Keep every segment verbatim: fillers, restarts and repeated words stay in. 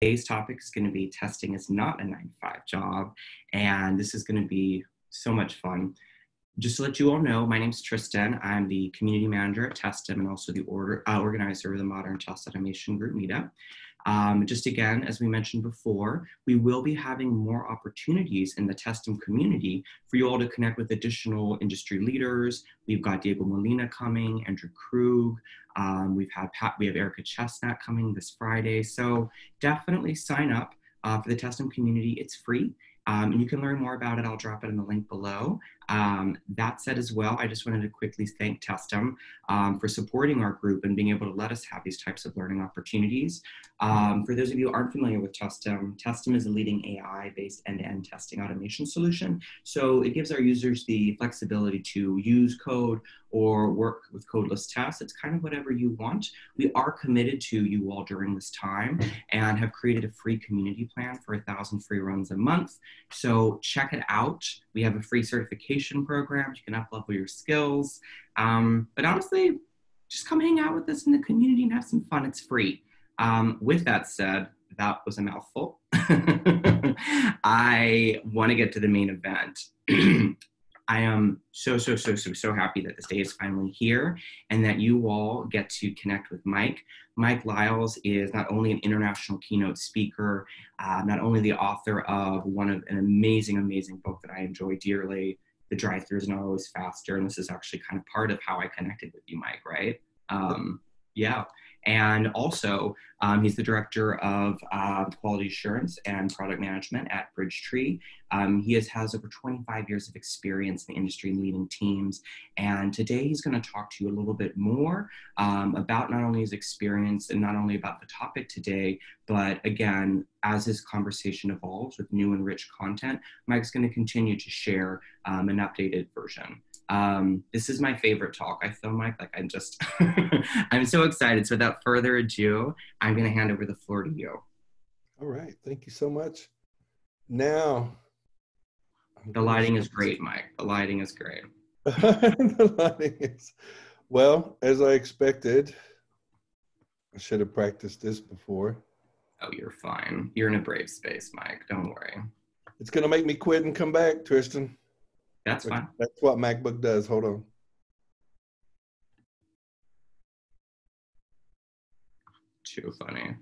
Today's topic is going to be testing is not a nine to five job, and this is going to be so much fun. Just to let you all know, my name is Tristan. I'm the community manager at Testim and also the order, uh, organizer of the Modern Test Automation Group Meetup. Um, just again, as we mentioned before, we will be having more opportunities in the Testim community for you all to connect with additional industry leaders. We've got Diego Molina coming, Andrew Krug. Um, we've had Pat, we have Erica Chestnut coming this Friday. So definitely sign up uh, for the Testim community. It's free. Um, and you can learn more about it. I'll drop it in the link below. Um, that said as well, I just wanted to quickly thank Testim um, for supporting our group and being able to let us have these types of learning opportunities. Um, for those of you who aren't familiar with Testim, Testim is a leading A I-based end-to-end testing automation solution. So it gives our users the flexibility to use code or work with codeless tests. It's kind of whatever you want. We are committed to you all during this time and have created a free community plan for one thousand free runs a month. So check it out. We have a free certification program. You can up-level your skills. Um, but honestly, just come hang out with us in the community and have some fun. It's free. Um, with that said, that was a mouthful. I want to get to the main event. I am so, so, so, so, so happy that this day is finally here and that you all get to connect with Mike. Mike Lyles is not only an international keynote speaker, uh, not only the author of one of an amazing, amazing book that I enjoy dearly, The Drive-Thru is Not Always Faster. And this is actually kind of part of how I connected with you, Mike, right? Um, yeah. And also, um, he's the director of uh, quality assurance and product management at Bridgetree. Um, he has, has over twenty-five years of experience in the industry leading teams. And today he's going to talk to you a little bit more um, about not only his experience and not only about the topic today, but again, as his conversation evolves with new and rich content, Mike's going to continue to share um, an updated version. Um, this is my favorite talk. I feel, Mike, like I'm just, I'm so excited. So without further ado, I'm going to hand over the floor to you. All right. Thank you so much. Now. The lighting is great, Mike. The lighting is great. The lighting is, well, as I expected, I should have practiced this before. Oh, you're fine. You're in a brave space, Mike. Don't worry. It's going to make me quit and come back, Tristan. That's fine. That's what MacBook does. Hold on. Too funny.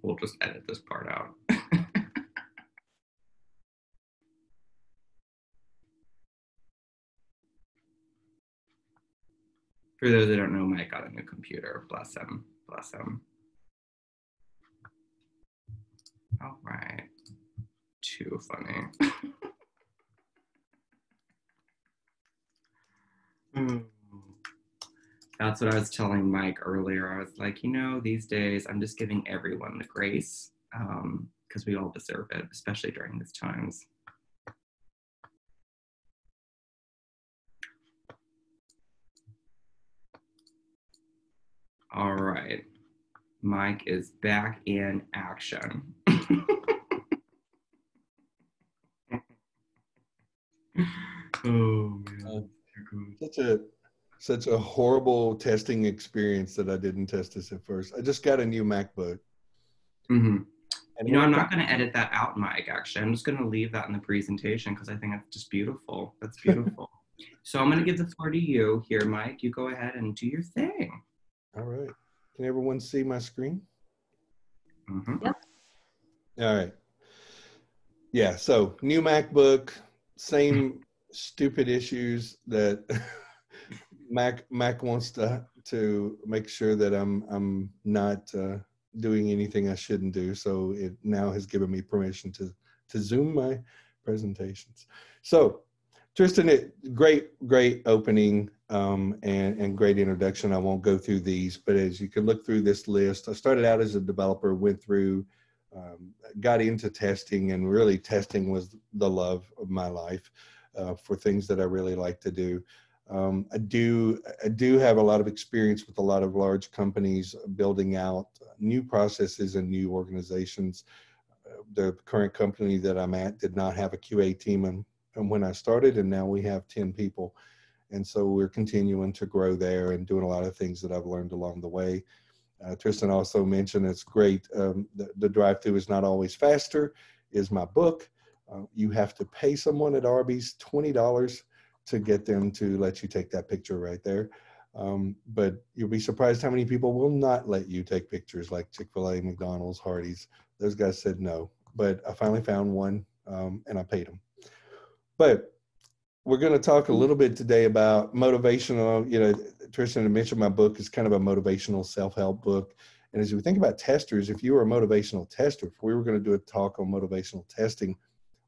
We'll just edit this part out. For those that don't know, Mike got a new computer. Bless him. Bless him. All right. Too funny. Mm. That's what I was telling Mike earlier. I was like, you know, these days I'm just giving everyone the grace um, because we all deserve it, especially during these times. All right. Mike is back in action. Oh, man. Such a, such a horrible testing experience that I didn't test this at first. I just got a new MacBook. Mm-hmm. And you know, I'm not going to edit that out, Mike, actually. I'm just going to leave that in the presentation because I think that's just beautiful. That's beautiful. So I'm going to give the floor to you here, Mike. You go ahead and do your thing. All right. Can everyone see my screen? Mm-hmm. Yep. All right. Yeah, so new MacBook, same... stupid issues that Mac Mac wants to to make sure that I'm I'm not uh, doing anything I shouldn't do. So it now has given me permission to to zoom my presentations. So Tristan, it, great great opening um, and and great introduction. I won't go through these, but as you can look through this list, I started out as a developer, went through, um, got into testing, and really testing was the love of my life. Uh, for things that I really like to do. Um, I do I do have a lot of experience with a lot of large companies building out new processes and new organizations. Uh, the current company that I'm at did not have a Q A team and, and when I started, and now we have ten people. And so we're continuing to grow there and doing a lot of things that I've learned along the way. Uh, Tristan also mentioned it's great. Um, the, the Drive-Thru is Not Always Faster is my book. Uh, you have to pay someone at Arby's twenty dollars to get them to let you take that picture right there. Um, but you'll be surprised how many people will not let you take pictures, like Chick-fil-A, McDonald's, Hardee's. Those guys said no, but I finally found one um, and I paid them. But we're going to talk a little bit today about motivational. You know, Tristan had mentioned my book is kind of a motivational self-help book. And as we think about testers, if you were a motivational tester, if we were going to do a talk on motivational testing,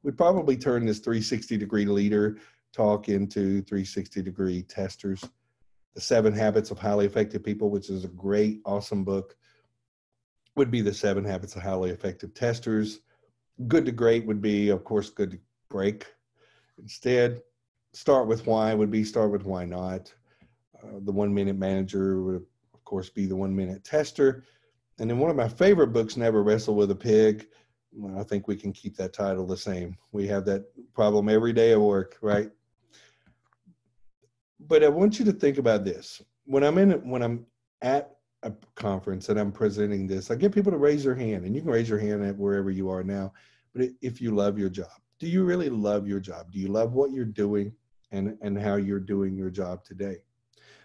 we'd probably turn this three sixty degree leader talk into three sixty degree testers. The Seven Habits of Highly Effective People, which is a great, awesome book, would be The Seven Habits of Highly Effective Testers. Good to Great would be, of course, Good to Break. Instead, Start With Why would be Start With Why Not. Uh, the One Minute Manager would, of course, be The One Minute Tester. And then one of my favorite books, Never Wrestle With a Pig. Well, I think we can keep that title the same. We have that problem every day at work, right? But I want you to think about this. When I'm in, when I'm at a conference and I'm presenting this, I get people to raise their hand, and you can raise your hand at wherever you are now. But if you love your job, do you really love your job? Do you love what you're doing and, and how you're doing your job today?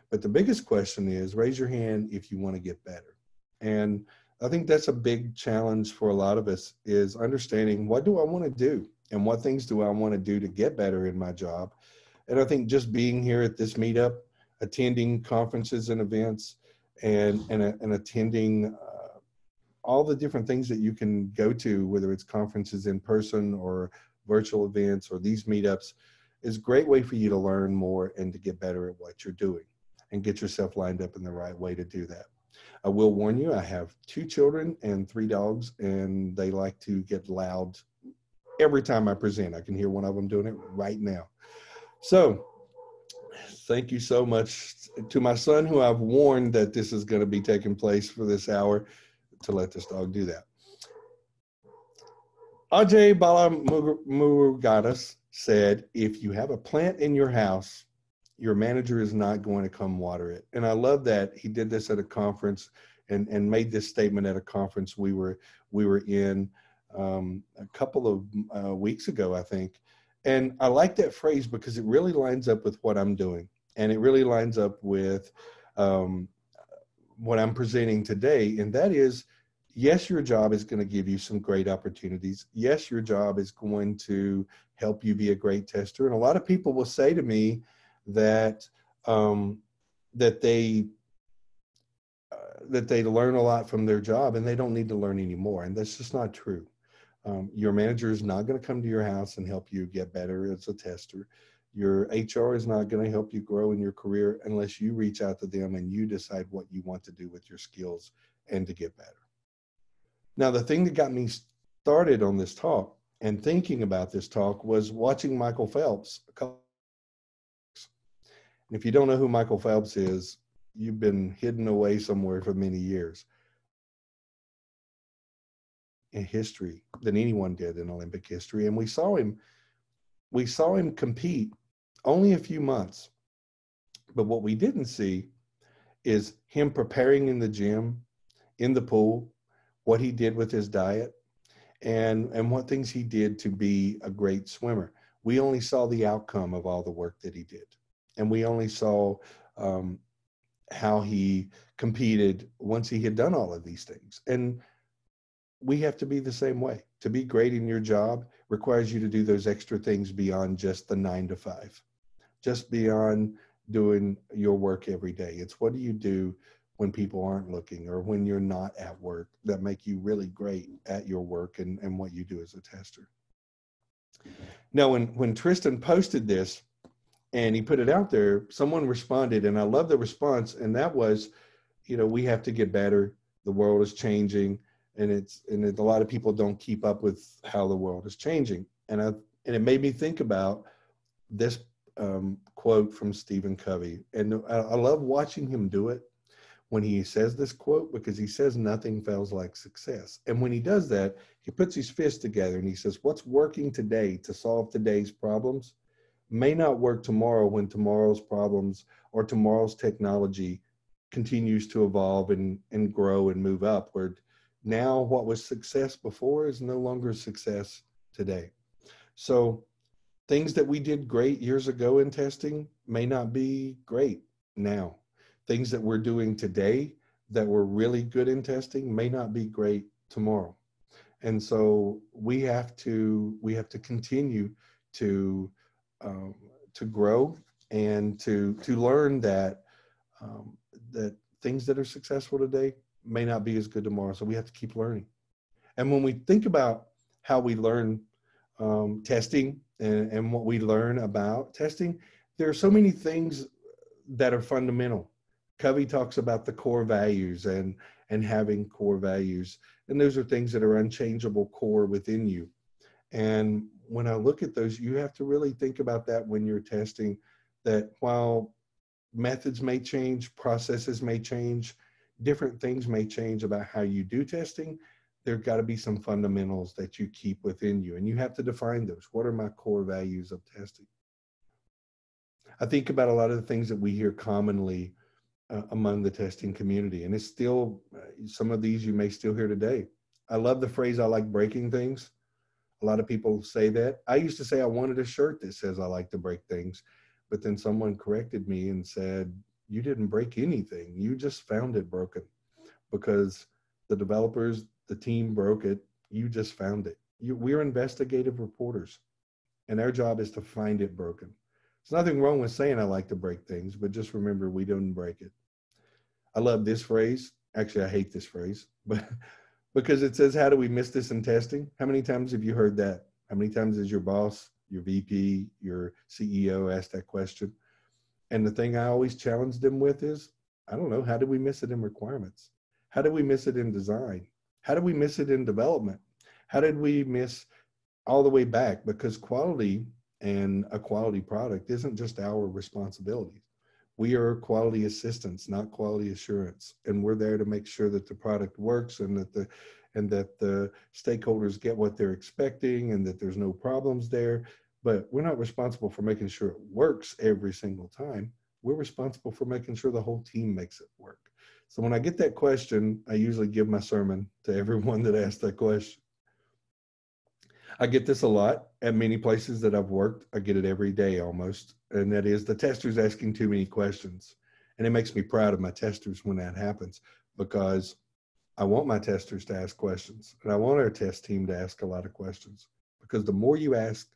But the biggest question is, raise your hand if you want to get better. And I think that's a big challenge for a lot of us, is understanding, what do I want to do? And what things do I want to do to get better in my job? And I think just being here at this meetup, attending conferences and events, and, and, and attending uh, all the different things that you can go to, whether it's conferences in person or virtual events or these meetups, is a great way for you to learn more and to get better at what you're doing and get yourself lined up in the right way to do that. I will warn you, I have two children and three dogs, and they like to get loud every time I present. I can hear one of them doing it right now. So thank you so much to my son, who I've warned that this is going to be taking place for this hour, to let this dog do that. Ajay Balamurugadas said, if you have a plant in your house, your manager is not going to come water it. And I love that he did this at a conference, and, and made this statement at a conference we were, we were in um, a couple of uh, weeks ago, I think. And I like that phrase because it really lines up with what I'm doing. And it really lines up with um, what I'm presenting today. And that is, yes, your job is going to give you some great opportunities. Yes, your job is going to help you be a great tester. And a lot of people will say to me that, um, that, they, uh, that they learn a lot from their job and they don't need to learn anymore. And that's just not true. Um, your manager is not going to come to your house and help you get better as a tester. Your H R is not going to help you grow in your career unless you reach out to them and you decide what you want to do with your skills and to get better. Now, the thing that got me started on this talk and thinking about this talk was watching Michael Phelps. And if you don't know who Michael Phelps is, you've been hidden away somewhere for many years. In history than anyone did in Olympic history. And we saw him, we saw him compete only a few months. But what we didn't see is him preparing in the gym, in the pool, what he did with his diet, and, and what things he did to be a great swimmer. We only saw the outcome of all the work that he did. And we only saw um, how he competed once he had done all of these things. And we have to be the same way. To be great in your job requires you to do those extra things beyond just the nine to five, just beyond doing your work every day. It's what do you do when people aren't looking or when you're not at work that make you really great at your work and, and what you do as a tester. Now, when, when Tristan posted this and he put it out there, someone responded, and I love the response. And that was, you know, we have to get better. The world is changing. And it's and it, a lot of people don't keep up with how the world is changing. And I and it made me think about this um, quote from Stephen Covey. And I, I love watching him do it when he says this quote, because he says nothing feels like success. And when he does that, he puts his fists together and he says, what's working today to solve today's problems may not work tomorrow when tomorrow's problems or tomorrow's technology continues to evolve and, and grow and move upward. Now what was success before is no longer success today. So things that we did great years ago in testing may not be great now. Things that we're doing today that were really good in testing may not be great tomorrow. And so we have to, we have to continue to, um, to grow and to, to learn that, um, that things that are successful today may not be as good tomorrow. So we have to keep learning. And when we think about how we learn um, testing and, and what we learn about testing, there are so many things that are fundamental. Covey talks about the core values and, and having core values. And those are things that are unchangeable core within you. And when I look at those, you have to really think about that when you're testing, that while methods may change, processes may change, different things may change about how you do testing, there've got to be some fundamentals that you keep within you. And you have to define those. What are my core values of testing? I think about a lot of the things that we hear commonly uh, among the testing community. And it's still, uh, some of these you may still hear today. I love the phrase, I like breaking things. A lot of people say that. I used to say I wanted a shirt that says I like to break things. But then someone corrected me and said, you didn't break anything. You just found it broken because the developers, the team broke it. You just found it. You, we're investigative reporters and our job is to find it broken. There's nothing wrong with saying I like to break things, but just remember we didn't break it. I love this phrase. Actually, I hate this phrase, but because it says, how do we miss this in testing? How many times have you heard that? How many times has your boss, your V P, your C E O asked that question? And the thing I always challenge them with is, I don't know, how did we miss it in requirements? How did we miss it in design? How did we miss it in development? How did we miss all the way back? Because quality and a quality product isn't just our responsibility. We are quality assistants, not quality assurance. And we're there to make sure that the product works and that the, and that the stakeholders get what they're expecting and that there's no problems there. But we're not responsible for making sure it works every single time. We're responsible for making sure the whole team makes it work. So when I get that question, I usually give my sermon to everyone that asks that question. I get this a lot at many places that I've worked. I get it every day almost. And that is the tester's asking too many questions. And it makes me proud of my testers when that happens, because I want my testers to ask questions. And I want our test team to ask a lot of questions, because the more you ask,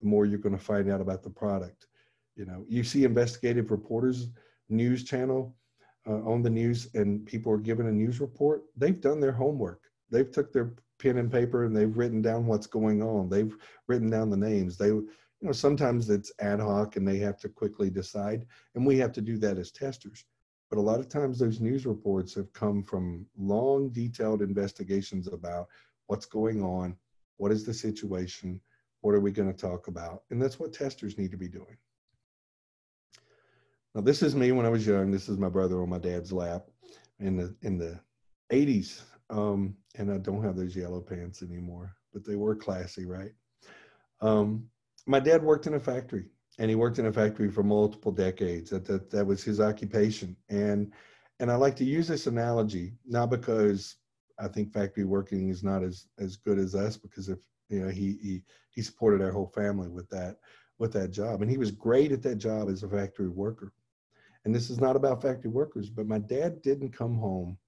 the more you're going to find out about the product. You know, you see investigative reporters, news channel uh, on the news, and people are given a news report. They've done their homework. They've took their pen and paper and they've written down what's going on. They've written down the names. They, you know, sometimes it's ad hoc and they have to quickly decide. And we have to do that as testers. But a lot of times those news reports have come from long, detailed investigations about what's going on, what is the situation, what are we going to talk about? And that's what testers need to be doing. Now, this is me when I was young. This is my brother on my dad's lap in the in the eighties. Um, and I don't have those yellow pants anymore, but they were classy, right? Um, my dad worked in a factory, and he worked in a factory for multiple decades. That, that, that was his occupation. And, and I like to use this analogy, not because I think factory working is not as, as good as us, because if, you know, he, he, he supported our whole family with that, with that job. And he was great at that job as a factory worker. And this is not about factory workers, but my dad didn't come home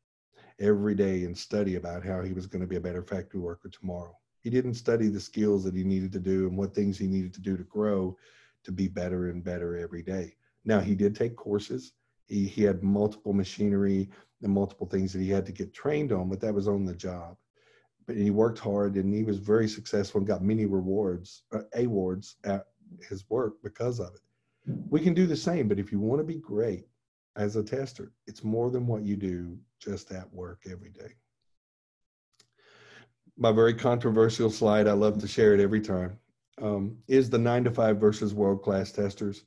every day and study about how he was going to be a better factory worker tomorrow. He didn't study the skills that he needed to do and what things he needed to do to grow to be better and better every day. Now, he did take courses. He, he had multiple machinery and multiple things that he had to get trained on, but that was on the job. But he worked hard and he was very successful and got many rewards, uh, awards at his work because of it. We can do the same, but if you want to be great as a tester, it's more than what you do just at work every day. My very controversial slide, I love to share it every time, um, is the nine to five versus world-class testers.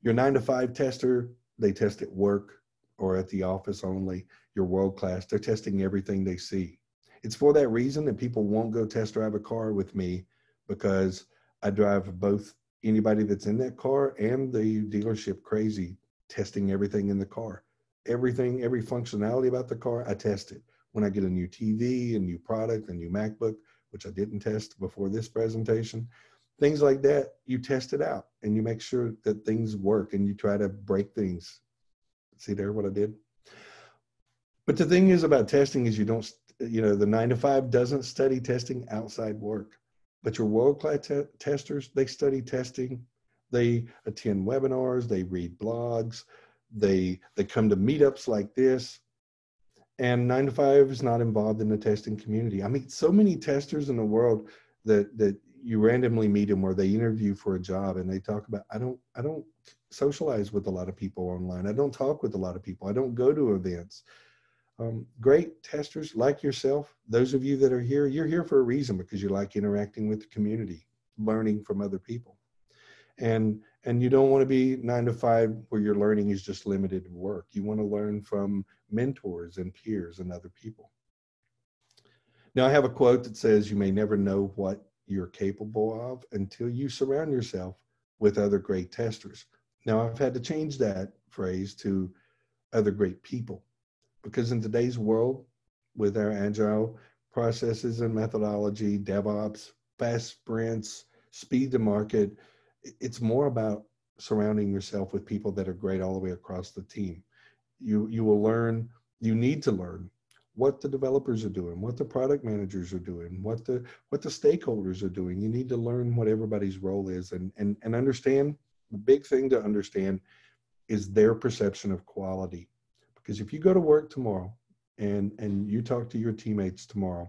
Your nine to five tester, they test at work or at the office only. You're world-class, they're testing everything they see. It's for that reason that people won't go test drive a car with me, because I drive both anybody that's in that car and the dealership crazy, testing everything in the car. everything, every functionality about the car, I test it. When I get a new T V, a new product, a new MacBook, which I didn't test before this presentation, things like that, you test it out and you make sure that things work and you try to break things. See there what I did? But the thing is about testing is you don't, you know, the nine to five doesn't study testing outside work, but your world-class te- testers, they study testing. They attend webinars, they read blogs, they, they come to meetups like this. And nine to five is not involved in the testing community. I mean, so many testers in the world that, that you randomly meet them or they interview for a job and they talk about, I don't, I don't socialize with a lot of people online. I don't talk with a lot of people. I don't go to events. Um, great testers like yourself, those of you that are here, you're here for a reason because you like interacting with the community, learning from other people. And, and you don't want to be nine to five where your learning is just limited to work. You want to learn from mentors and peers and other people. Now I have a quote that says, you may never know what you're capable of until you surround yourself with other great testers. Now I've had to change that phrase to other great people, because in today's world, with our agile processes and methodology, DevOps, fast sprints, speed to market, it's more about surrounding yourself with people that are great all the way across the team. You, you will learn, you need to learn what the developers are doing, what the product managers are doing, what the, what the stakeholders are doing. You need to learn what everybody's role is and, and, and understand. The big thing to understand is their perception of quality. Because if you go to work tomorrow and, and you talk to your teammates tomorrow,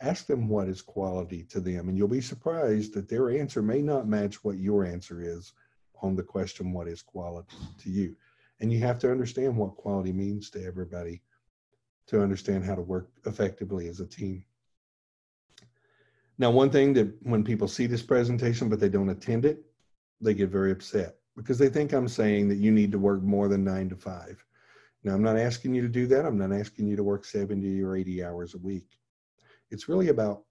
ask them what is quality to them, and you'll be surprised that their answer may not match what your answer is on the question, what is quality to you? And you have to understand what quality means to everybody to understand how to work effectively as a team. Now, one thing that when people see this presentation, but they don't attend it, they get very upset because they think I'm saying that you need to work more than nine to five. Now, I'm not asking you to do that. I'm not asking you to work seventy or eighty hours a week. It's really about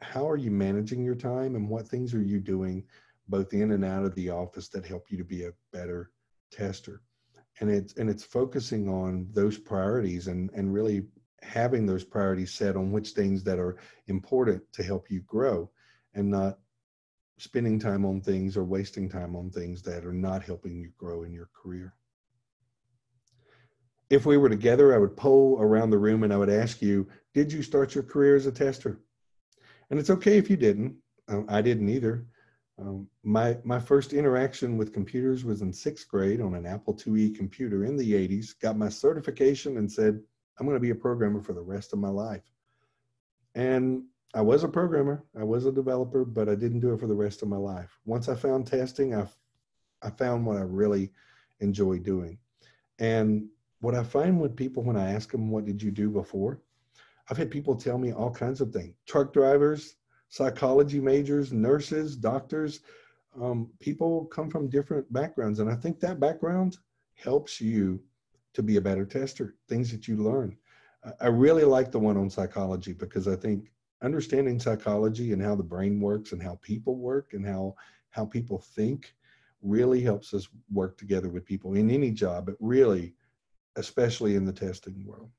how are you managing your time and what things are you doing both in and out of the office that help you to be a better tester. And it's, and it's focusing on those priorities and, and really having those priorities set on which things that are important to help you grow and not spending time on things or wasting time on things that are not helping you grow in your career. If we were together, I would poll around the room and I would ask you, did you start your career as a tester? And it's okay if you didn't. Um, I didn't either. Um, my, my first interaction with computers was in sixth grade on an Apple two E computer in the eighties, got my certification and said, I'm going to be a programmer for the rest of my life. And I was a programmer. I was a developer, but I didn't do it for the rest of my life. Once I found testing, I, I found what I really enjoy doing. And what I find with people when I ask them, what did you do before? I've had people tell me all kinds of things. Truck drivers, psychology majors, nurses, doctors. Um, people come from different backgrounds. And I think that background helps you to be a better tester, things that you learn. I really like the one on psychology because I think understanding psychology and how the brain works and how people work and how, how people think really helps us work together with people in any job, but really especially in the testing world.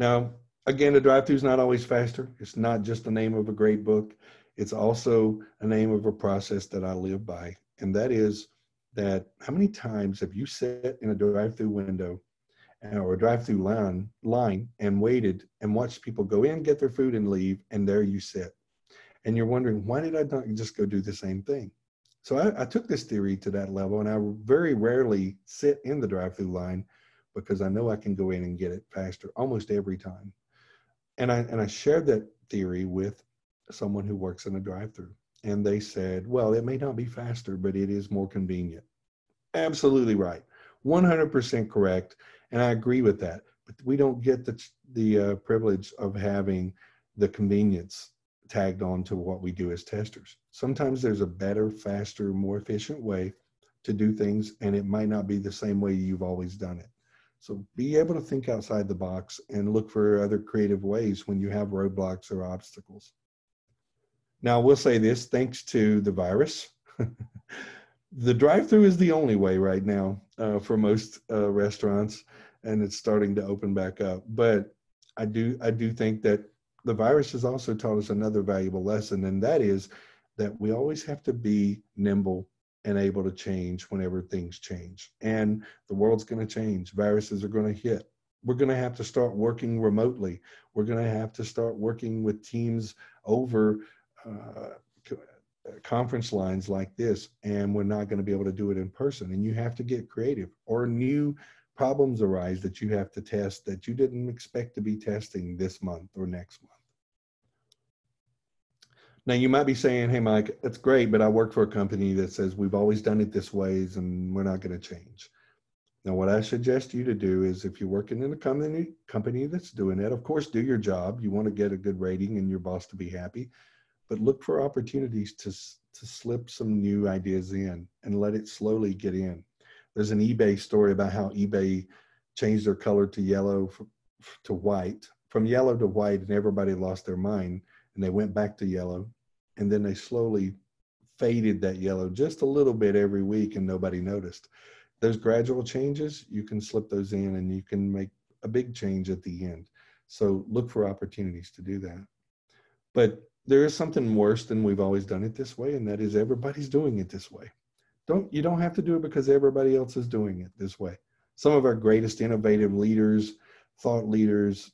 Now, again, The Drive-Thru is Not Always Faster. It's not just the name of a great book. It's also a name of a process that I live by. And that is that how many times have you sat in a drive-thru window or a drive-thru line, line and waited and watched people go in, get their food and leave, and there you sit. And you're wondering, why did I not just go do the same thing? So I, I took this theory to that level, and I very rarely sit in the drive-thru line because I know I can go in and get it faster almost every time. And I, and I shared that theory with someone who works in a drive-thru, and they said, well, it may not be faster, but it is more convenient. Absolutely right. one hundred percent correct, and I agree with that. But we don't get the, the uh, privilege of having the convenience tagged on to what we do as testers. Sometimes there's a better, faster, more efficient way to do things, and it might not be the same way you've always done it. So be able to think outside the box and look for other creative ways when you have roadblocks or obstacles. Now, I will say this, thanks to the virus, the drive-thru is the only way right now uh, for most uh, restaurants, and it's starting to open back up. But I do, I do think that the virus has also taught us another valuable lesson, and that is that we always have to be nimble and able to change whenever things change. And the world's going to change. Viruses are going to hit. We're going to have to start working remotely. We're going to have to start working with teams over uh, conference lines like this, and we're not going to be able to do it in person. And you have to get creative, or new problems arise that you have to test that you didn't expect to be testing this month or next month. Now, you might be saying, hey, Mike, that's great, but I work for a company that says we've always done it this way and we're not going to change. Now, what I suggest you to do is, if you're working in a company, company that's doing that, of course, do your job. You want to get a good rating and your boss to be happy, but look for opportunities to, to slip some new ideas in and let it slowly get in. There's an eBay story about how eBay changed their color to yellow from, to white, from yellow to white, and everybody lost their mind, and they went back to yellow, and then they slowly faded that yellow just a little bit every week, and nobody noticed. Those gradual changes, you can slip those in, and you can make a big change at the end. So look for opportunities to do that. But there is something worse than we've always done it this way, and that is everybody's doing it this way. Don't, you don't have to do it because everybody else is doing it this way. Some of our greatest innovative leaders, thought leaders,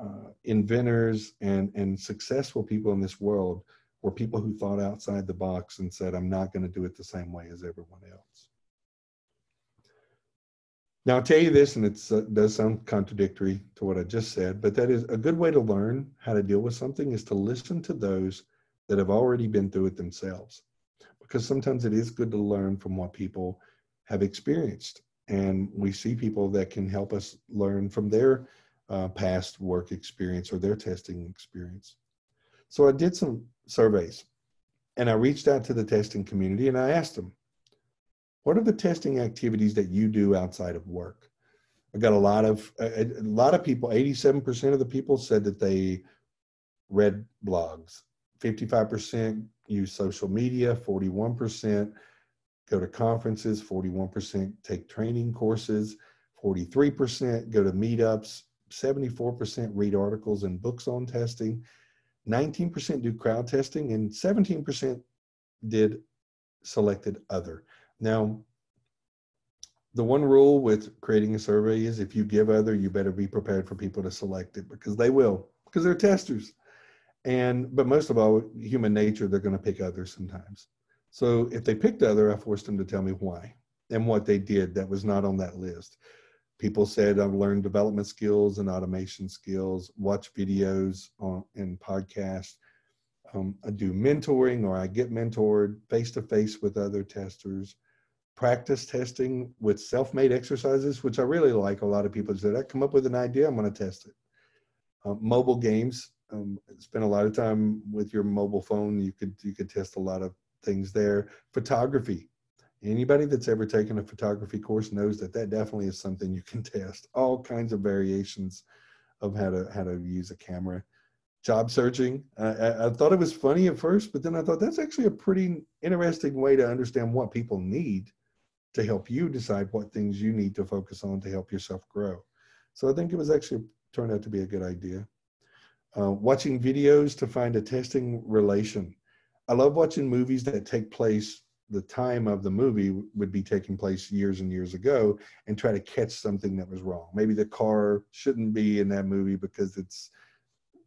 uh, inventors, and, and successful people in this world were people who thought outside the box and said, I'm not going to do it the same way as everyone else. Now, I'll tell you this, and it uh, does sound contradictory to what I just said, but that is a good way to learn how to deal with something is to listen to those that have already been through it themselves. Because sometimes it is good to learn from what people have experienced. And we see people that can help us learn from their uh, past work experience or their testing experience. So I did some surveys, and I reached out to the testing community, and I asked them, what are the testing activities that you do outside of work? I got a lot of, a, a lot of people, eighty-seven percent of the people said that they read blogs, fifty-five percent use social media, forty-one percent go to conferences, forty-one percent take training courses, forty-three percent go to meetups, seventy-four percent read articles and books on testing, nineteen percent do crowd testing, and seventeen percent did selected other. Now, the one rule with creating a survey is if you give other, you better be prepared for people to select it, because they will, because they're testers. And, but most of all, human nature, they're going to pick others sometimes. So if they picked other, I forced them to tell me why and what they did that was not on that list. People said, I've learned development skills and automation skills, watch videos on, and podcasts. Um, I do mentoring, or I get mentored face-to-face with other testers, practice testing with self-made exercises, which I really like. A lot of people said, I come up with an idea, I'm going to test it. Uh, mobile games. Um, spend a lot of time with your mobile phone. You could you could test a lot of things there. Photography. Anybody that's ever taken a photography course knows that that definitely is something you can test. All kinds of variations of how to how to use a camera. Job searching. Uh, I, I thought it was funny at first, but then I thought that's actually a pretty interesting way to understand what people need to help you decide what things you need to focus on to help yourself grow. So I think it was actually turned out to be a good idea. Uh, watching videos to find a testing relation. I love watching movies that take place, the time of the movie would be taking place years and years ago, and try to catch something that was wrong. Maybe the car shouldn't be in that movie because it's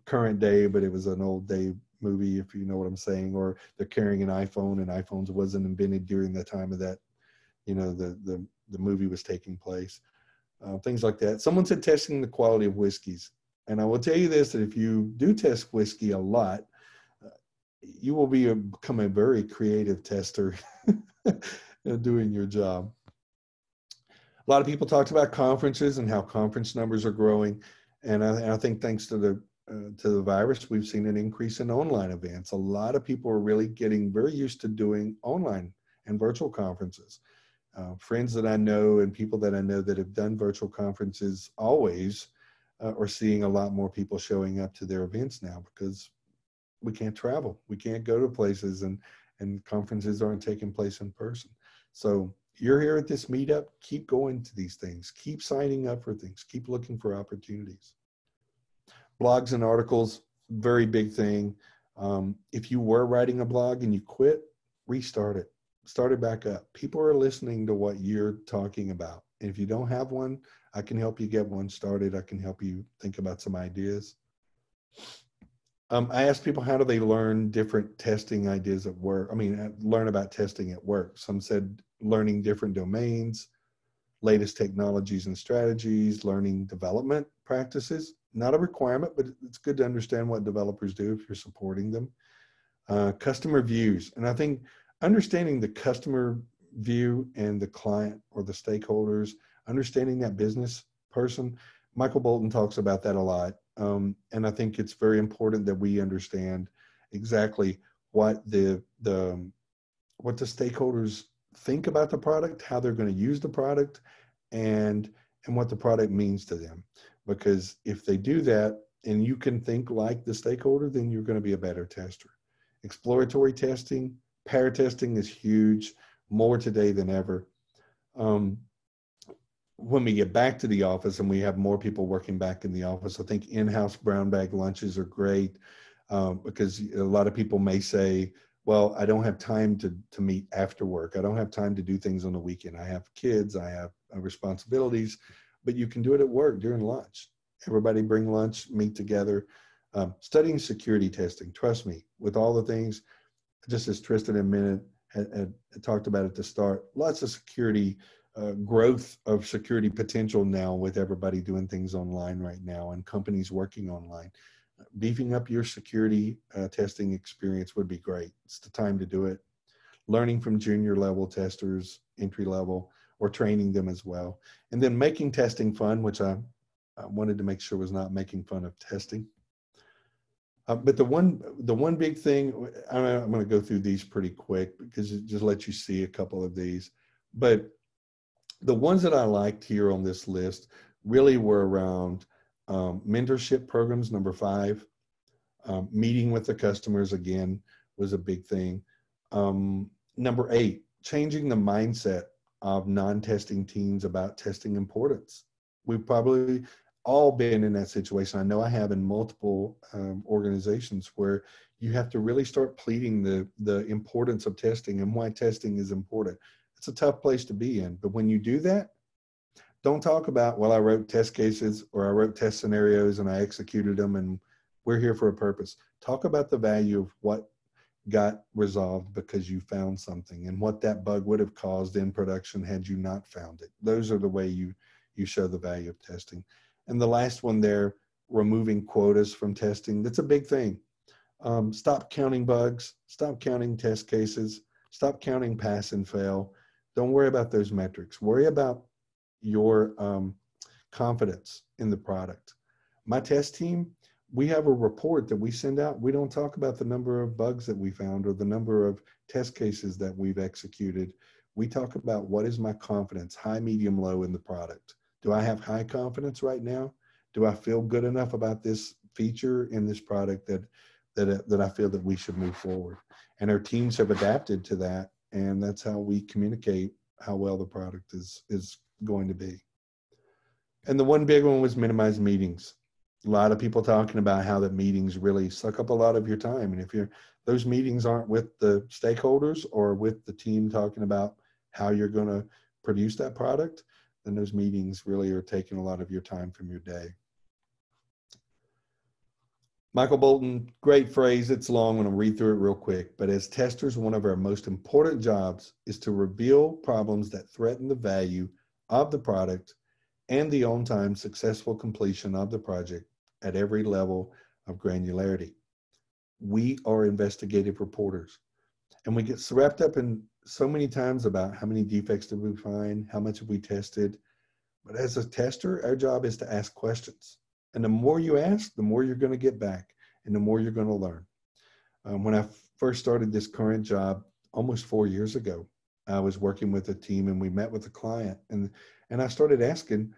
current day, but it was an old day movie, if you know what I'm saying, or they're carrying an iPhone, and iPhones wasn't invented during the time of that, you know, the, the, the movie was taking place. Uh, things like that. Someone said testing the quality of whiskeys. And I will tell you this, that if you do test whiskey a lot, uh, you will be a, become a very creative tester doing your job. A lot of people talked about conferences and how conference numbers are growing. And I, and I think thanks to the, uh, to the virus, we've seen an increase in online events. A lot of people are really getting very used to doing online and virtual conferences. Uh, friends that I know and people that I know that have done virtual conferences always Uh, or seeing a lot more people showing up to their events now, because we can't travel. We can't go to places, and, and conferences aren't taking place in person. So you're here at this meetup, keep going to these things, keep signing up for things, keep looking for opportunities. Blogs and articles, very big thing. Um, if you were writing a blog and you quit, restart it, start it back up. People are listening to what you're talking about. And if you don't have one, I can help you get one started. I can help you think about some ideas. Um, I asked people, how do they learn different testing ideas at work? I mean, learn about testing at work. Some said learning different domains, latest technologies and strategies, learning development practices. Not a requirement, but it's good to understand what developers do if you're supporting them. Uh, customer views. And I think understanding the customer view and the client or the stakeholders, understanding that business person, Michael Bolton talks about that a lot. Um, and I think it's very important that we understand exactly what the, the, what the stakeholders think about the product, how they're going to use the product, and, and what the product means to them. Because if they do that and you can think like the stakeholder, then you're going to be a better tester. Exploratory testing, pair testing is huge, more today than ever. Um, when we get back to the office and we have more people working back in the office, I think in-house brown bag lunches are great, um, because a lot of people may say, well, I don't have time to, to meet after work. I don't have time to do things on the weekend. I have kids, I have responsibilities, but you can do it at work during lunch. Everybody bring lunch, meet together. Um, studying security testing, trust me, with all the things, just as Tristan and Minna had, had, had talked about at the start, lots of security Uh, growth of security potential now with everybody doing things online right now and companies working online. Beefing up your security uh, testing experience would be great. It's the time to do it. Learning from junior level testers, entry level, or training them as well. And then making testing fun, which I, I wanted to make sure was not making fun of testing. Uh, but the one, the one big thing, I'm, I'm going to go through these pretty quick because it just lets you see a couple of these. But the ones that I liked here on this list really were around um, mentorship programs, number five. Um, meeting with the customers, again, was a big thing. Um, number eight, changing the mindset of non-testing teams about testing importance. We've probably all been in that situation. I know I have in multiple um, organizations where you have to really start pleading the, the importance of testing and why testing is important. It's a tough place to be in, but when you do that, don't talk about, well, I wrote test cases or I wrote test scenarios and I executed them and we're here for a purpose. Talk about the value of what got resolved because you found something and what that bug would have caused in production had you not found it. Those are the way you, you show the value of testing. And the last one there, removing quotas from testing. That's a big thing. Um, stop counting bugs, stop counting test cases, stop counting pass and fail. Don't worry about those metrics. Worry about your um, confidence in the product. My test team, we have a report that we send out. We don't talk about the number of bugs that we found or the number of test cases that we've executed. We talk about what is my confidence, high, medium, low in the product. Do I have high confidence right now? Do I feel good enough about this feature in this product that, that, that I feel that we should move forward? And our teams have adapted to that. And that's how we communicate how well the product is, is going to be. And the one big one was minimize meetings. A lot of people talking about how the meetings really suck up a lot of your time. And if you're, those meetings aren't with the stakeholders or with the team talking about how you're going to produce that product, then those meetings really are taking a lot of your time from your day. Michael Bolton, great phrase. It's long, I'm going to read through it real quick. But as testers, one of our most important jobs is to reveal problems that threaten the value of the product and the on-time successful completion of the project at every level of granularity. We are investigative reporters. And we get wrapped up in so many times about how many defects did we find, how much have we tested. But as a tester, our job is to ask questions. And the more you ask, the more you're going to get back and the more you're going to learn. Um, when I f- first started this current job almost four years ago, I was working with a team and we met with a client and, and I started asking,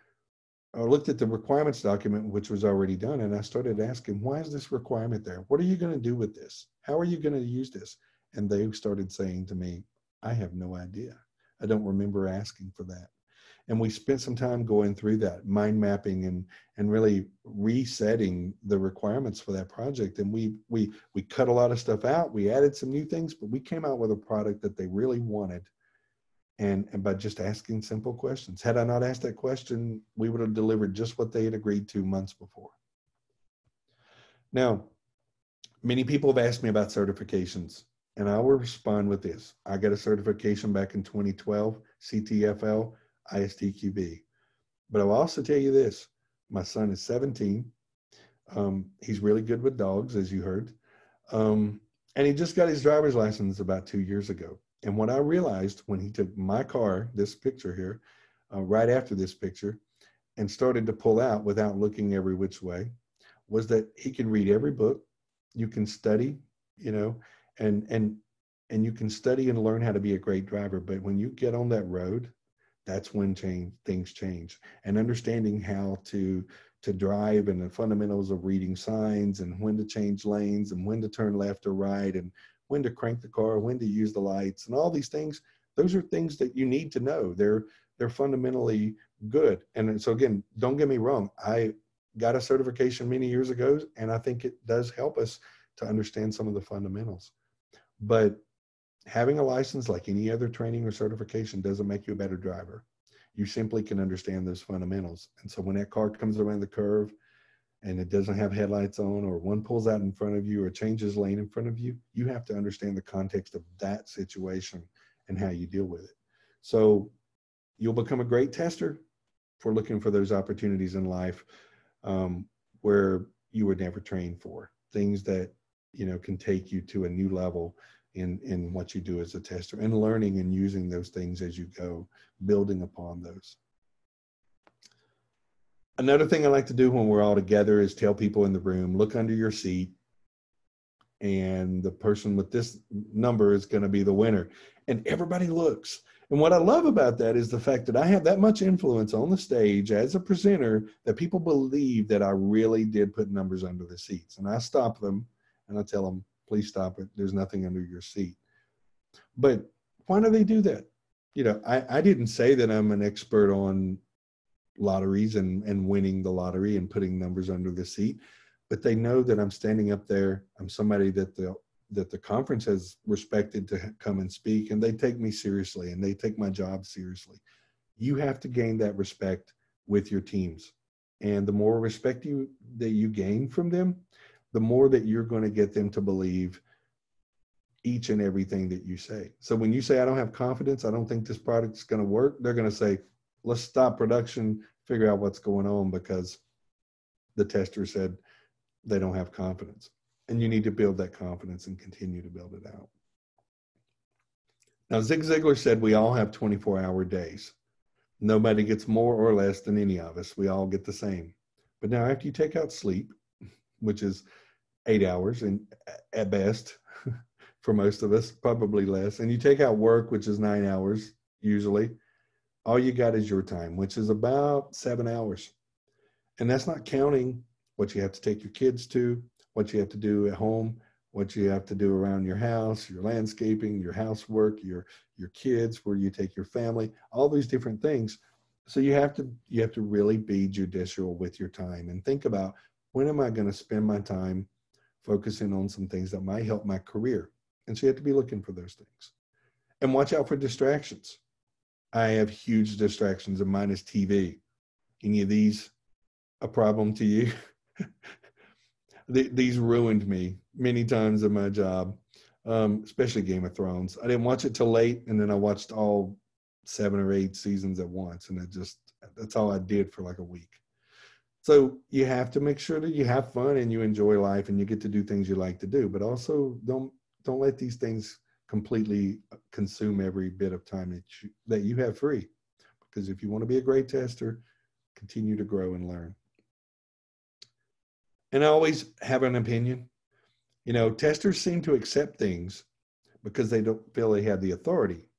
I looked at the requirements document, which was already done. And I started asking, why is this requirement there? What are you going to do with this? How are you going to use this? And they started saying to me, I have no idea. I I don't remember asking for that. And we spent some time going through that, mind mapping and and really resetting the requirements for that project. And we we we cut a lot of stuff out. We added some new things, but we came out with a product that they really wanted. And and by just asking simple questions. Had I not asked that question, we would have delivered just what they had agreed to months before. Now, many people have asked me about certifications, and I will respond with this. I got a certification back in twenty twelve, C T F L. I S T Q B. But I'll also tell you this, my son is seventeen. Um, he's really good with dogs, as you heard. Um, and he just got his driver's license about two years ago. And what I realized when he took my car, this picture here, uh, right after this picture, and started to pull out without looking every which way, was that he can read every book, you can study, you know, and, and, and you can study and learn how to be a great driver. But when you get on that road, that's when change, things change. And understanding how to, to drive and the fundamentals of reading signs and when to change lanes and when to turn left or right and when to crank the car, when to use the lights and all these things, those are things that you need to know. They're, they're fundamentally good. And so again, don't get me wrong. I got a certification many years ago, and I think it does help us to understand some of the fundamentals. But having a license like any other training or certification doesn't make you a better driver. You simply can understand those fundamentals. And so when that car comes around the curve and it doesn't have headlights on, or one pulls out in front of you or changes lane in front of you, you have to understand the context of that situation and how you deal with it. So you'll become a great tester for looking for those opportunities in life um, where you were never trained for, things that, you know, can take you to a new level in, in what you do as a tester, and learning and using those things as you go, building upon those. Another thing I like to do when we're all together is tell people in the room, look under your seat, and the person with this number is going to be the winner. And everybody looks. And what I love about that is the fact that I have that much influence on the stage as a presenter that people believe that I really did put numbers under the seats. And I stop them and I tell them, please stop it. There's nothing under your seat. But why do they do that? You know, I, I didn't say that I'm an expert on lotteries and, and winning the lottery and putting numbers under the seat, but they know that I'm standing up there. I'm somebody that the, that the conference has respected to come and speak, and they take me seriously and they take my job seriously. You have to gain that respect with your teams. And the more respect you that you gain from them, the more that you're going to get them to believe each and everything that you say. So when you say, I don't have confidence, I don't think this product's going to work, they're going to say, let's stop production, figure out what's going on, because the tester said they don't have confidence. And you need to build that confidence and continue to build it out. Now, Zig Ziglar said we all have twenty-four hour days. Nobody gets more or less than any of us. We all get the same. But now after you take out sleep, which is eight hours and at best for most of us, probably less. And you take out work, which is nine hours usually. All you got is your time, which is about seven hours. And that's not counting what you have to take your kids to, what you have to do at home, what you have to do around your house, your landscaping, your housework, your, your kids, where you take your family, all these different things. So you have to, you have to really be judicial with your time and think about, when am I going to spend my time focusing on some things that might help my career? And so you have to be looking for those things. And watch out for distractions. I have huge distractions, and mine is T V. Any of these a problem to you? These ruined me many times in my job, um, especially Game of Thrones. I didn't watch it till late, and then I watched all seven or eight seasons at once, and it just, that's all I did for like a week. So you have to make sure that you have fun and you enjoy life and you get to do things you like to do, but also don't, don't let these things completely consume every bit of time that you, that you have free. Because if you want to be a great tester, continue to grow and learn. And I always have an opinion. You know, testers seem to accept things because they don't feel they have the authority.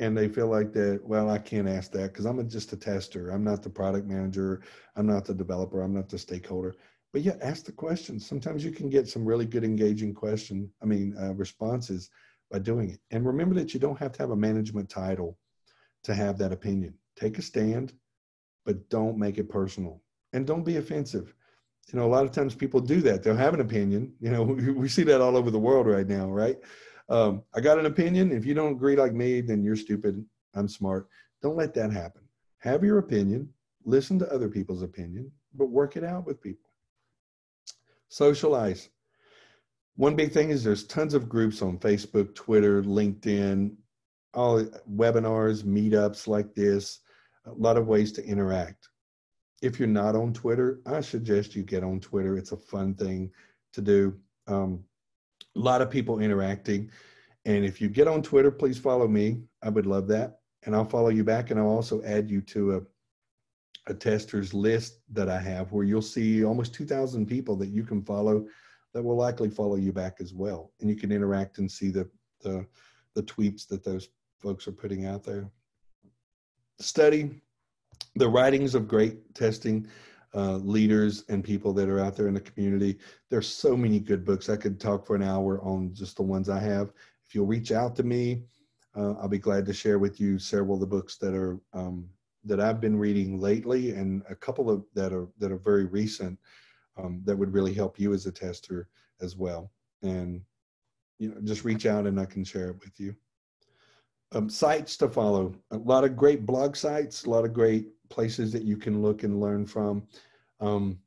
And they feel like that, well, I can't ask that because I'm just a tester. I'm not the product manager. I'm not the developer. I'm not the stakeholder. But yeah, ask the questions. Sometimes you can get some really good engaging question, I mean, uh, responses by doing it. And remember that you don't have to have a management title to have that opinion. Take a stand, but don't make it personal. And don't be offensive. You know, a lot of times people do that. They'll have an opinion. You know, we, we see that all over the world right now, right? Um, I got an opinion. If you don't agree like me, then you're stupid. I'm smart. Don't let that happen. Have your opinion. Listen to other people's opinion, but work it out with people. Socialize. One big thing is there's tons of groups on Facebook, Twitter, LinkedIn, all webinars, meetups like this, a lot of ways to interact. If you're not on Twitter, I suggest you get on Twitter. It's a fun thing to do. Um, a lot of people interacting. And if you get on Twitter, please follow me. I would love that. And I'll follow you back. And I'll also add you to a, a testers list that I have where you'll see almost two thousand people that you can follow that will likely follow you back as well. And you can interact and see the, the, the tweets that those folks are putting out there. Study the writings of great testing uh, leaders and people that are out there in the community. There's so many good books. I could talk for an hour on just the ones I have. If you'll reach out to me, uh, I'll be glad to share with you several of the books that are um, that I've been reading lately, and a couple of that are that are very recent um, that would really help you as a tester as well. And you know, just reach out and I can share it with you. Um, sites to follow. A lot of great blog sites, a lot of great places that you can look and learn from. Um,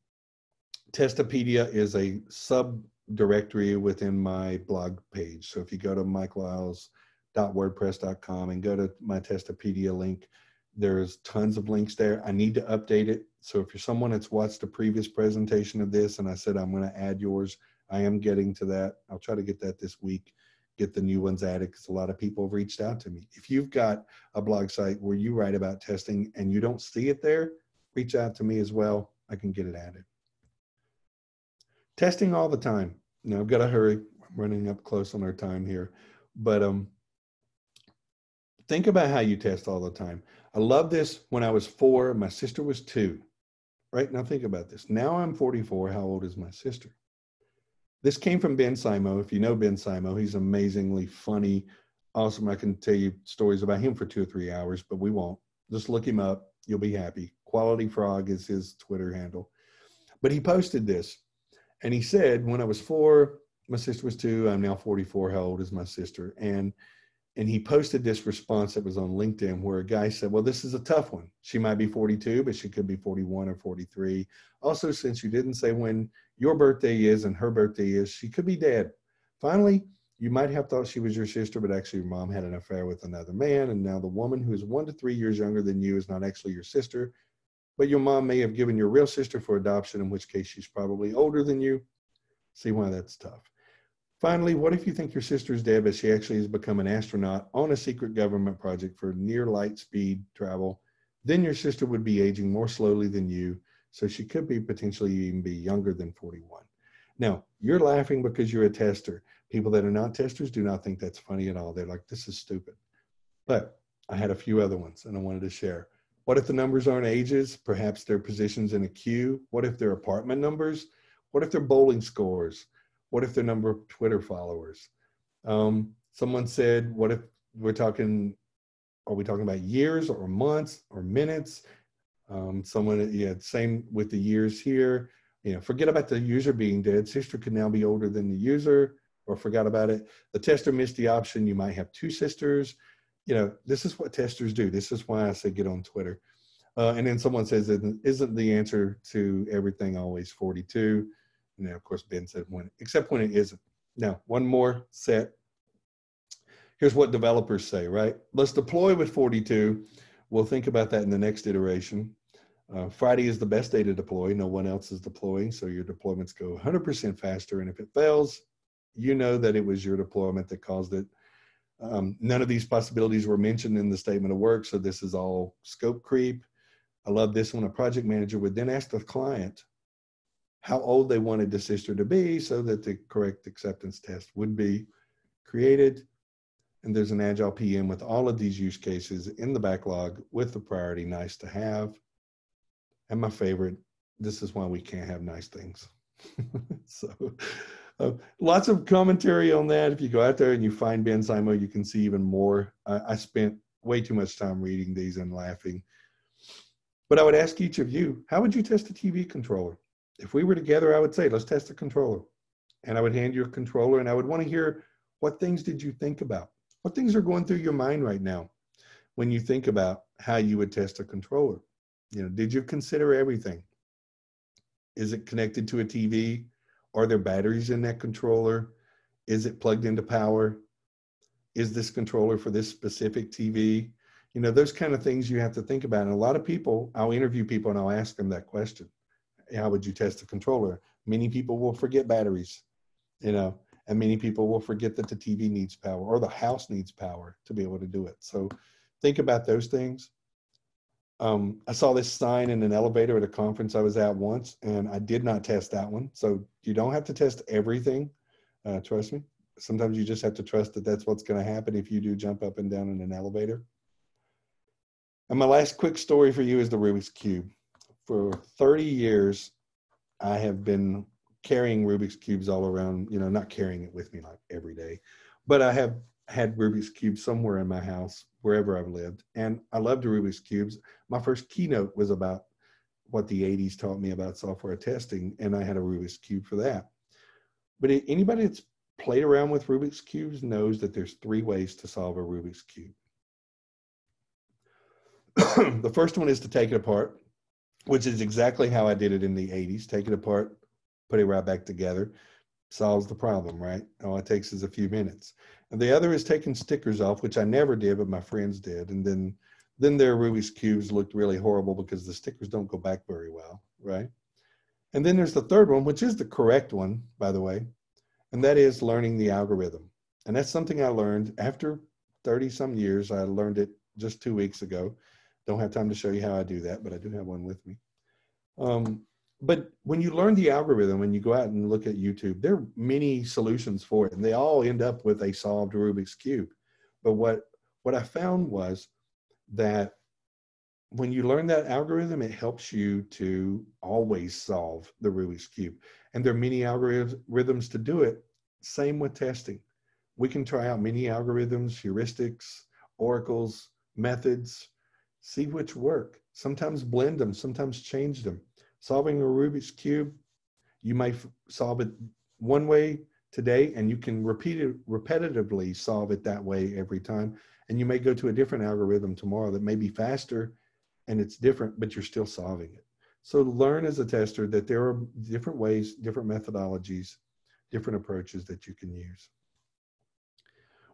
Testopedia is a subdirectory within my blog page. So if you go to mike lyles dot wordpress dot com and go to my Testopedia link, there's tons of links there. I need to update it. So if you're someone that's watched the previous presentation of this and I said, I'm going to add yours, I am getting to that. I'll try to get that this week. Get the new ones added because a lot of people have reached out to me. If you've got a blog site where you write about testing and you don't see it there, reach out to me as well. I can get it added. Testing all the time. Now I've got to hurry. I'm running up close on our time here. But um, think about how you test all the time. I love this. When I was four, my sister was two. Right? Now think about this. Now I'm forty-four. How old is my sister? This came from Ben Simo. If you know Ben Simo, he's amazingly funny, awesome. I can tell you stories about him for two or three hours, but we won't. Just look him up. You'll be happy. Quality Frog is his Twitter handle. But he posted this, and he said, when I was four, my sister was two. I'm now forty-four. How old is my sister? And, and he posted this response that was on LinkedIn where a guy said, well, this is a tough one. She might be forty-two, but she could be forty-one or forty-three. Also, since you didn't say when your birthday is and her birthday is, she could be dead. Finally, you might have thought she was your sister, but actually your mom had an affair with another man, and now the woman who is one to three years younger than you is not actually your sister, but your mom may have given your real sister for adoption, in which case she's probably older than you. See why that's tough. Finally, what if you think your sister is dead, but she actually has become an astronaut on a secret government project for near light speed travel? Then your sister would be aging more slowly than you, so she could be potentially even be younger than forty-one. Now, you're laughing because you're a tester. People that are not testers do not think that's funny at all. They're like, this is stupid. But I had a few other ones and I wanted to share. What if the numbers aren't ages? Perhaps they're positions in a queue. What if they're apartment numbers? What if they're bowling scores? What if they're number of Twitter followers? Um, someone said, what if we're talking, are we talking about years or months or minutes? Um, someone, yeah, same with the years here, you know, forget about the user being dead. Sister could now be older than the user, or forgot about it. The tester missed the option. You might have two sisters. You know, this is what testers do. This is why I say get on Twitter. Uh, and then someone says, isn't the answer to everything always forty-two? And then of course, Ben said when, except when it isn't. Now, one more set. Here's what developers say, right? Let's deploy with forty-two. We'll think about that in the next iteration. Uh, Friday is the best day to deploy. No one else is deploying, so your deployments go one hundred percent faster. And if it fails, you know that it was your deployment that caused it. Um, none of these possibilities were mentioned in the statement of work, so this is all scope creep. I love this one. A project manager would then ask the client how old they wanted the sister to be so that the correct acceptance test would be created. And there's an Agile P M with all of these use cases in the backlog with the priority nice to have. And my favorite, this is why we can't have nice things. So uh, lots of commentary on that. If you go out there and you find Ben Simo, you can see even more. I, I spent way too much time reading these and laughing. But I would ask each of you, how would you test a T V controller? If we were together, I would say, let's test a controller. And I would hand you a controller, and I would want to hear, what things did you think about? What things are going through your mind right now when you think about how you would test a controller? You know, did you consider everything? Is it connected to a T V? Are there batteries in that controller? Is it plugged into power? Is this controller for this specific T V? You know, those kind of things you have to think about. And a lot of people, I'll interview people and I'll ask them that question. How would you test a controller? Many people will forget batteries, you know, and many people will forget that the T V needs power or the house needs power to be able to do it. So think about those things. Um, I saw this sign in an elevator at a conference I was at once, and I did not test that one. So you don't have to test everything. Uh, trust me. Sometimes you just have to trust that that's what's going to happen if you do jump up and down in an elevator. And my last quick story for you is the Rubik's Cube. For thirty years, I have been carrying Rubik's Cubes all around, you know, not carrying it with me like every day, but I have had Rubik's Cubes somewhere in my house, wherever I've lived. And I loved the Rubik's Cubes. My first keynote was about what the eighties taught me about software testing, and I had a Rubik's Cube for that. But anybody that's played around with Rubik's Cubes knows that there's three ways to solve a Rubik's Cube. The first one is to take it apart, which is exactly how I did it in the eighties. Take it apart, put it right back together, solves the problem, right? All it takes is a few minutes. And the other is taking stickers off, which I never did, but my friends did. And then, then their Rubik's Cubes looked really horrible because the stickers don't go back very well, right? And then there's the third one, which is the correct one, by the way, and that is learning the algorithm. And that's something I learned after thirty some years. I learned it just two weeks ago. Don't have time to show you how I do that, but I do have one with me. Um, but when you learn the algorithm and you go out and look at YouTube, there are many solutions for it, and they all end up with a solved Rubik's Cube. But what, what I found was that when you learn that algorithm, it helps you to always solve the Rubik's Cube. And there are many algorithms to do it. Same with testing. We can try out many algorithms, heuristics, oracles, methods, see which work, sometimes blend them, sometimes change them. Solving a Rubik's Cube, you might solve it one way today, and you can repeat it, repetitively solve it that way every time. And you may go to a different algorithm tomorrow that may be faster, and it's different, but you're still solving it. So learn as a tester that there are different ways, different methodologies, different approaches that you can use.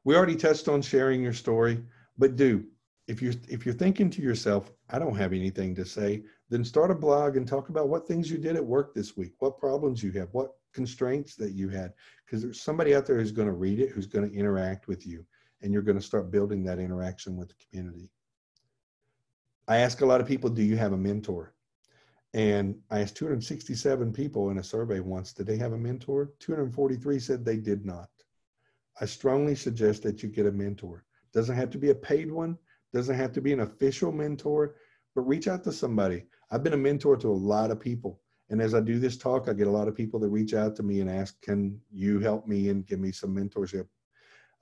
We already touched on sharing your story, but do, if you're, if you're thinking to yourself, I don't have anything to say, then start a blog and talk about what things you did at work this week, what problems you have, what constraints that you had, because there's somebody out there who's going to read it, who's going to interact with you, and you're going to start building that interaction with the community. I ask a lot of people, do you have a mentor? And I asked two hundred sixty-seven people in a survey once, did they have a mentor? two hundred forty-three said they did not. I strongly suggest that you get a mentor. Doesn't have to be a paid one. Doesn't have to be an official mentor, but reach out to somebody. I've been a mentor to a lot of people. And as I do this talk, I get a lot of people that reach out to me and ask, can you help me and give me some mentorship?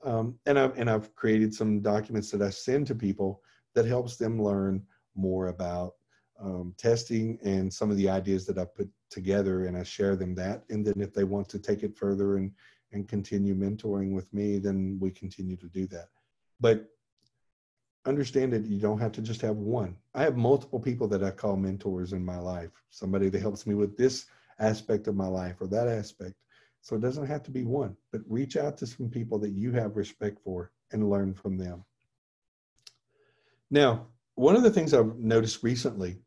Um, and, I've, and I've created some documents that I send to people that helps them learn more about um, testing and some of the ideas that I put together, and I share them that. And then if they want to take it further and, and continue mentoring with me, then we continue to do that. But understand that you don't have to just have one. I have multiple people that I call mentors in my life, somebody that helps me with this aspect of my life or that aspect. So it doesn't have to be one, but reach out to some people that you have respect for and learn from them. Now, one of the things I've noticed recently,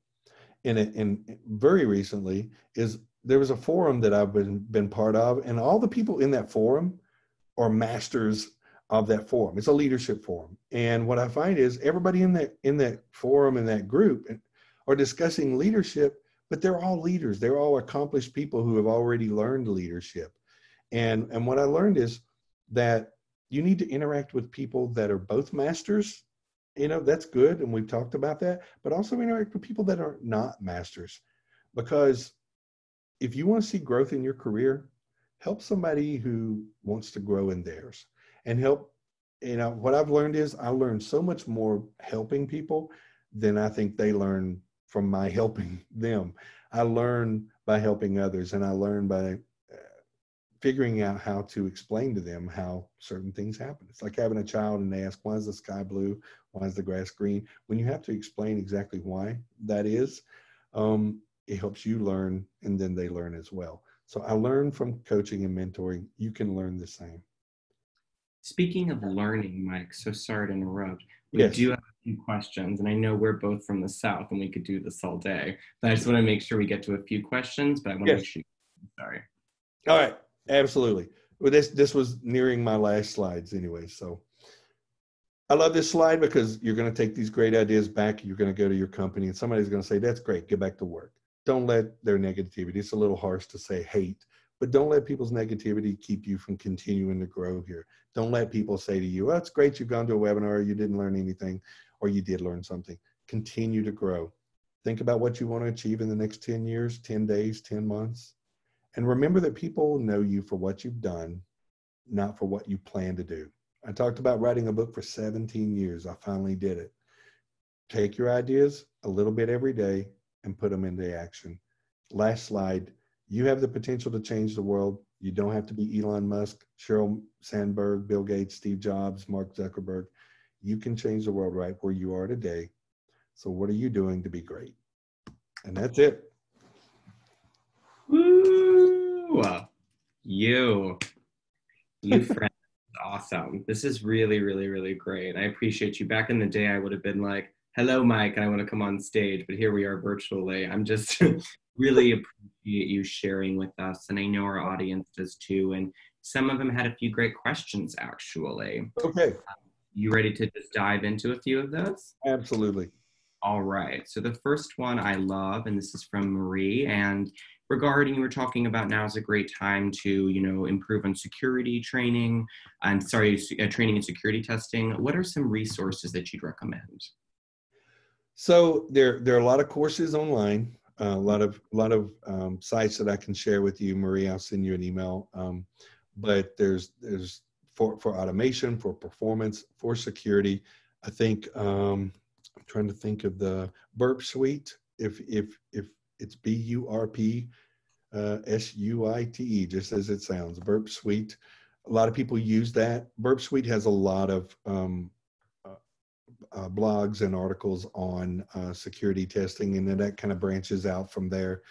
and, and very recently, is there was a forum that I've been, been part of, and all the people in that forum are masters of that forum. It's a leadership forum. And what I find is everybody in that, in that forum, in that group, are discussing leadership, but they're all leaders. They're all accomplished people who have already learned leadership. And, and what I learned is that you need to interact with people that are both masters. You know, that's good, and we've talked about that, but also interact with people that are not masters. Because if you want to see growth in your career, help somebody who wants to grow in theirs, and help you know, what I've learned is I learned so much more helping people than I think they learn from my helping them. I learn by helping others, and I learn by figuring out how to explain to them how certain things happen. It's like having a child and they ask, why is the sky blue? Why is the grass green? When you have to explain exactly why that is, um, it helps you learn, and then they learn as well. So I learned from coaching and mentoring. You can learn the same. Speaking of learning, Mike, so sorry to interrupt. We yes. do have a few questions, and I know we're both from the South and we could do this all day, but I just want to make sure we get to a few questions, but I want yes. to make sure. Sorry. All right. Absolutely. Well, this, this was nearing my last slides anyway. So I love this slide because you're going to take these great ideas back. You're going to go to your company and somebody's going to say, that's great. Get back to work. Don't let their negativity. It's a little harsh to say hate, but don't let people's negativity keep you from continuing to grow here. Don't let people say to you, oh, it's great. You've gone to a webinar. You didn't learn anything, or you did learn something. Continue to grow. Think about what you want to achieve in the next ten years, ten days, ten months. And remember that people know you for what you've done, not for what you plan to do. I talked about writing a book for seventeen years. I finally did it. Take your ideas a little bit every day and put them into action. Last slide. You have the potential to change the world. You don't have to be Elon Musk, Sheryl Sandberg, Bill Gates, Steve Jobs, Mark Zuckerberg. You can change the world right where you are today. So what are you doing to be great? And that's it. Woo! You, you friend, awesome. This is really, really, really great. I appreciate you. Back in the day, I would have been like, hello, Mike, and I want to come on stage, but here we are virtually. I'm just really appreciate you sharing with us, and I know our audience does too, and some of them had a few great questions, actually. Okay. Um, you ready to just dive into a few of those? Absolutely. All right. So the first one I love, and this is from Marie, and regarding, you were talking about now's a great time to, you know, improve on security training, I'm sorry, training and security testing. What are some resources that you'd recommend? So there, there are a lot of courses online, uh, a lot of, a lot of um, sites that I can share with you, Marie. I'll send you an email. Um, but there's, there's for, for automation, for performance, for security. I think um, I'm trying to think of the Burp Suite. If, if, if, It's B U R P uh, S U I T E, just as it sounds, Burp Suite. A lot of people use that. Burp Suite has a lot of um, uh, uh, blogs and articles on uh, security testing, and then that kind of branches out from there.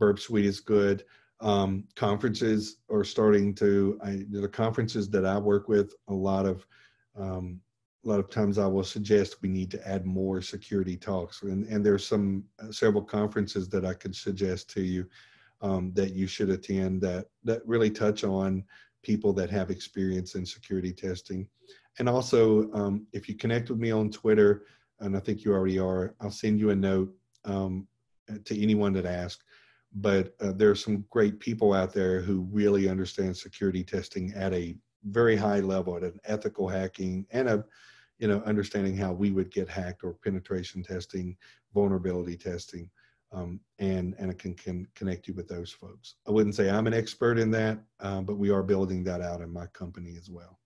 Burp Suite is good. Um, conferences are starting to, I, the conferences that I work with, a lot of um, A lot of times I will suggest we need to add more security talks. And, and there's some uh, several conferences that I could suggest to you um, that you should attend that, that really touch on people that have experience in security testing. And also, um, if you connect with me on Twitter, and I think you already are, I'll send you a note um, to anyone that asks. But uh, there are some great people out there who really understand security testing at a very high level, at an ethical hacking and a, you know, understanding how we would get hacked, or penetration testing, vulnerability testing, um, and, and it can, can connect you with those folks. I wouldn't say I'm an expert in that, uh, but we are building that out in my company as well.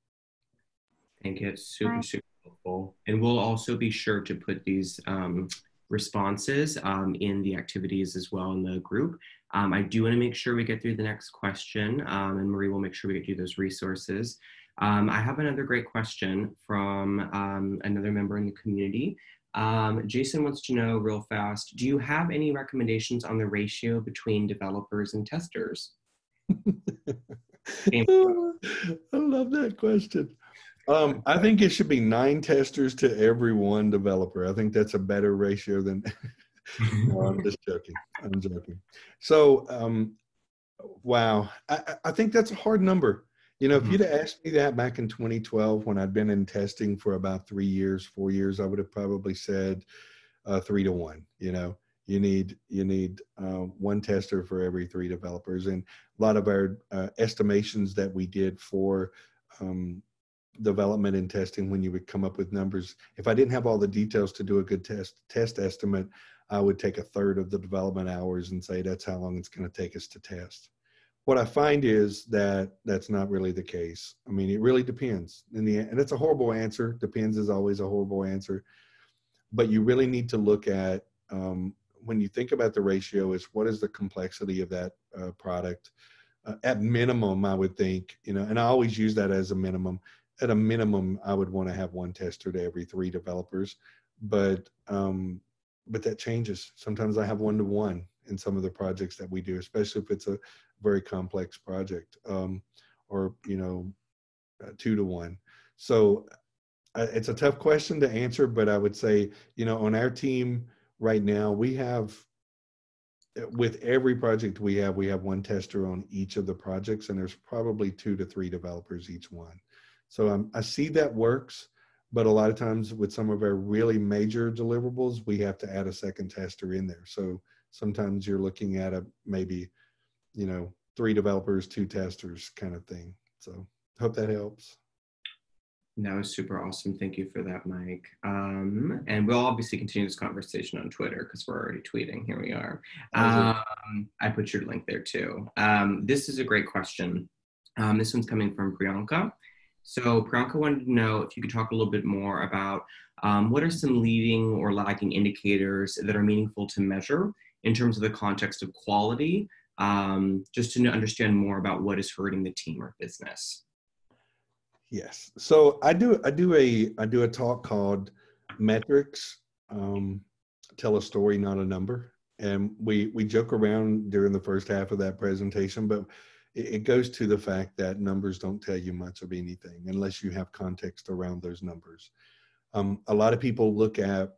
Thank you. It's super, super helpful. And we'll also be sure to put these um, responses um, in the activities as well in the group. Um, I do want to make sure we get through the next question, um, and Marie will make sure we get you those resources. Um, I have another great question from um, another member in the community. Um, Jason wants to know real fast, do you have any recommendations on the ratio between developers and testers? Oh, I love that question. Um, I think it should be nine testers to every one developer. I think that's a better ratio than... No, I'm just joking. I'm joking. So, um, wow. I, I think that's a hard number. You know, if you'd have asked me that back in twenty twelve, when I'd been in testing for about three years, four years, I would have probably said uh, three to one. You know, you need you need uh, one tester for every three developers. And a lot of our uh, estimations that we did for um, development and testing, when you would come up with numbers, if I didn't have all the details to do a good test test estimate, I would take a third of the development hours and say, that's how long it's going to take us to test. what I find is that that's not really the case. I mean, it really depends. In the, and it's a horrible answer. Depends is always a horrible answer. But you really need to look at, um, when you think about the ratio, is what is the complexity of that uh, product? Uh, at minimum, I would think, you know, and I always use that as a minimum. At a minimum, I would want to have one tester to every three developers. But um, but that changes. Sometimes I have one-to-one in some of the projects that we do, especially if it's a very complex project, um, or, you know, uh, two-to-one. So uh, it's a tough question to answer, but I would say, you know, on our team right now, we have, with every project we have, we have one tester on each of the projects, and there's probably two to three developers each one. So um, I see that works, but a lot of times with some of our really major deliverables, we have to add a second tester in there. So sometimes you're looking at a maybe, you know, three developers, two testers kind of thing. So hope that helps. That was super awesome. Thank you for that, Mike. Um, and we'll obviously continue this conversation on Twitter because we're already tweeting. Here we are. Um, I put your link there too. Um, this is a great question. Um, this one's coming from Priyanka. So Priyanka wanted to know if you could talk a little bit more about um, what are some leading or lagging indicators that are meaningful to measure in terms of the context of quality, um, just to understand more about what is hurting the team or business. Yes. So I do, I do a, I do a talk called Metrics, um, Tell a Story, Not a Number. And we, we joke around during the first half of that presentation, but it, it goes to the fact that numbers don't tell you much of anything unless you have context around those numbers. Um, a lot of people look at,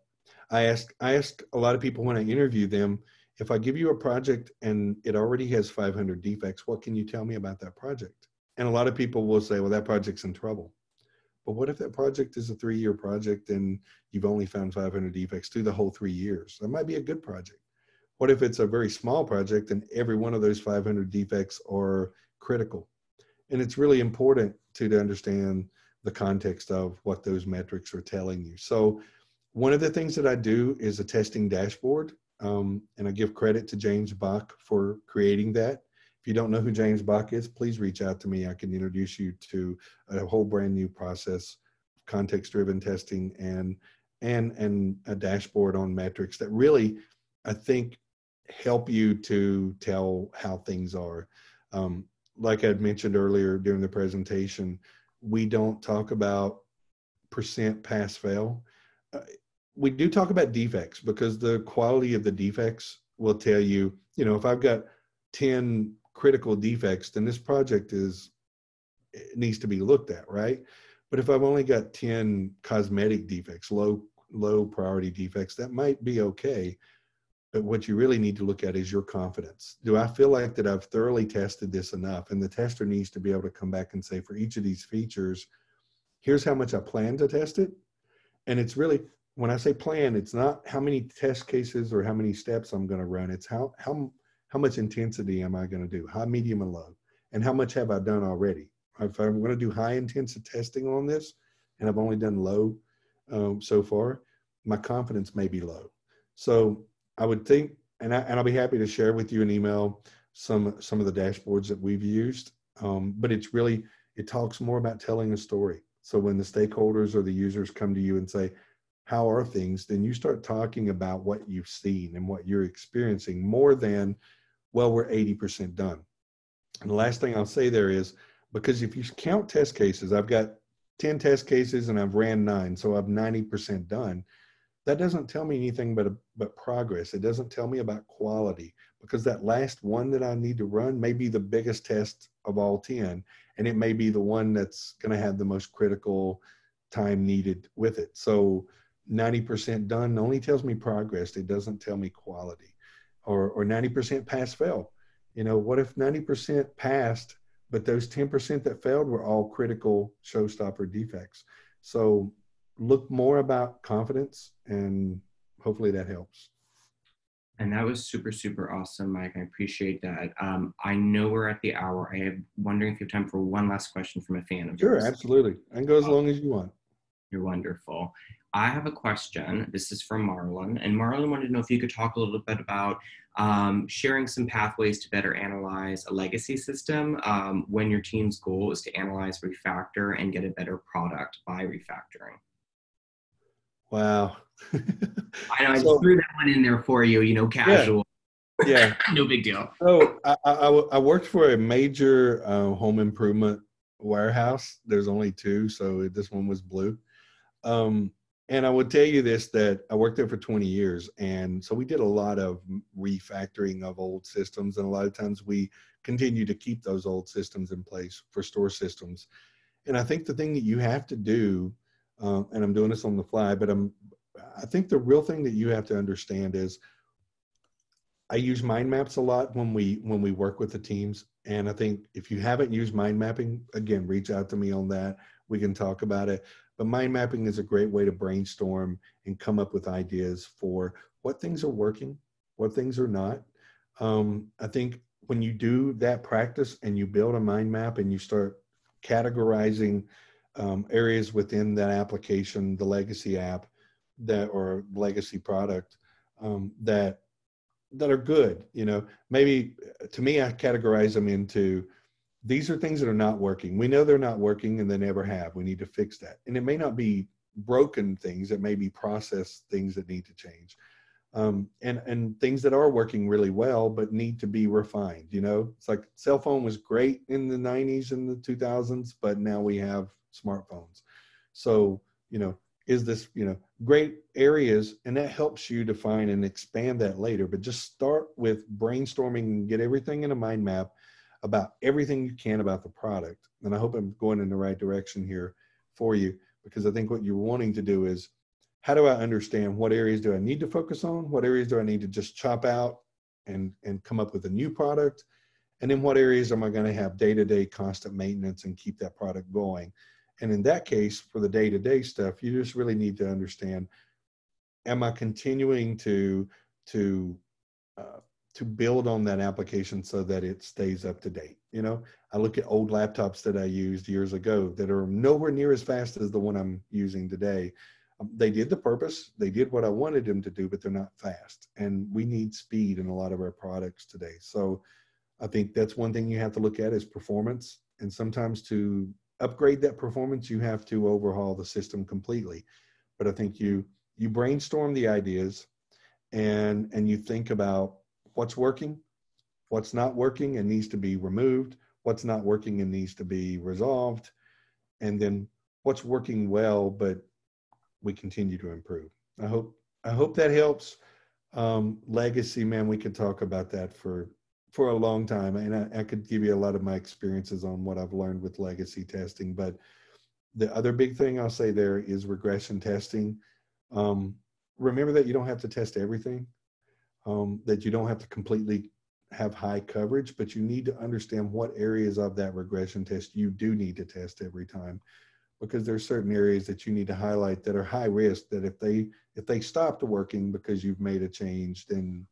I ask, I ask a lot of people when I interview them, if I give you a project and it already has five hundred defects, what can you tell me about that project? And a lot of people will say, well, that project's in trouble. But what if that project is a three-year project and you've only found five hundred defects through the whole three years? That might be a good project. What if it's a very small project and every one of those five hundred defects are critical? And it's really important to, to understand the context of what those metrics are telling you. So one of the things that I do is a testing dashboard, um, and I give credit to James Bach for creating that. If you don't know who James Bach is, please reach out to me. I can introduce you to a whole brand new process, context-driven testing, and, and, and a dashboard on metrics that really, I think, help you to tell how things are. Um, like I had mentioned earlier during the presentation, we don't talk about percent pass-fail. Uh, we do talk about defects because the quality of the defects will tell you, you know, if I've got ten critical defects, then this project is, it needs to be looked at, right? But if I've only got ten cosmetic defects, low low priority defects, that might be okay. But what you really need to look at is your confidence. Do I feel like that I've thoroughly tested this enough? And the tester needs to be able to come back and say, for each of these features, here's how much I plan to test it. And it's really, when I say plan, it's not how many test cases or how many steps I'm going to run. It's how how How much intensity am I going to do? High, medium, and low. And how much have I done already? If I'm going to do high intensity testing on this, and I've only done low um, so far, my confidence may be low. So I would think, and, I, and I'll be happy to share with you an email, some, some of the dashboards that we've used, um, but it's really, it talks more about telling a story. So when the stakeholders or the users come to you and say, how are things? Then you start talking about what you've seen and what you're experiencing more than, well, we're eighty percent done. And the last thing I'll say there is, because if you count test cases, I've got ten test cases and I've ran nine, so I'm ninety percent done. That doesn't tell me anything but, but progress. It doesn't tell me about quality, because that last one that I need to run may be the biggest test of all ten, and it may be the one that's going to have the most critical time needed with it. So ninety percent done only tells me progress. It doesn't tell me quality. Or, or ninety percent pass fail. You know, what if ninety percent passed, but those ten percent that failed were all critical showstopper defects? So look more about confidence, and hopefully that helps. And that was super, super awesome, Mike. I appreciate that. Um, I know we're at the hour. I am wondering if you have time for one last question from a fan of yours. Sure, absolutely. I can go as long as you want. You're wonderful. I have a question. This is from Marlon. And Marlon wanted to know if you could talk a little bit about Um, sharing some pathways to better analyze a legacy system um, when your team's goal is to analyze, refactor, and get a better product by refactoring. Wow. I know, I so, threw that one in there for you, you know, casual. Yeah. yeah. No big deal. So I, I, I worked for a major uh, home improvement warehouse. There's only two, so this one was blue. Um, and I would tell you this, that I worked there for twenty years. And so we did a lot of refactoring of old systems. And a lot of times we continue to keep those old systems in place for store systems. And I think the thing that you have to do, uh, and I'm doing this on the fly, but I'm, I think the real thing that you have to understand is I use mind maps a lot when we, when we work with the teams. And I think if you haven't used mind mapping, again, reach out to me on that. We can talk about it. But mind mapping is a great way to brainstorm and come up with ideas for what things are working, what things are not. Um, I think when you do that practice and you build a mind map and you start categorizing um, areas within that application, the legacy app that, or legacy product um, that, that are good. You know, maybe to me, I categorize them into, these are things that are not working. We know they're not working and they never have. We need to fix that. And it may not be broken things. It may be process things that need to change. Um, and, and things that are working really well, but need to be refined. You know, it's like cell phone was great in the nineties and the two thousands, but now we have smartphones. So, you know, is this, you know, great areas, and that helps you define and expand that later, but just start with brainstorming and get everything in a mind map about everything you can about the product. And I hope I'm going in the right direction here for you, because I think what you're wanting to do is, how do I understand what areas do I need to focus on? What areas do I need to just chop out and, and come up with a new product? And then what areas am I going to have day-to-day constant maintenance and keep that product going? And in that case, for the day-to-day stuff, you just really need to understand, am I continuing to, to, uh, to build on that application so that it stays up to date? You know, I look at old laptops that I used years ago that are nowhere near as fast as the one I'm using today. Um, they did the purpose, they did what I wanted them to do, but they're not fast. And we need speed in a lot of our products today. So I think that's one thing you have to look at is performance. And sometimes to upgrade that performance, you have to overhaul the system completely. But I think you you brainstorm the ideas and and you think about what's working, what's not working and needs to be removed, what's not working and needs to be resolved, and then what's working well, but we continue to improve. I hope I hope that helps. Um, legacy, man, we could talk about that for for a long time. And I, I could give you a lot of my experiences on what I've learned with legacy testing. But the other big thing I'll say there is regression testing. Um, remember that you don't have to test everything, um, that you don't have to completely have high coverage, but you need to understand what areas of that regression test you do need to test every time, because there are certain areas that you need to highlight that are high risk, that if they, if they stopped working because you've made a change, then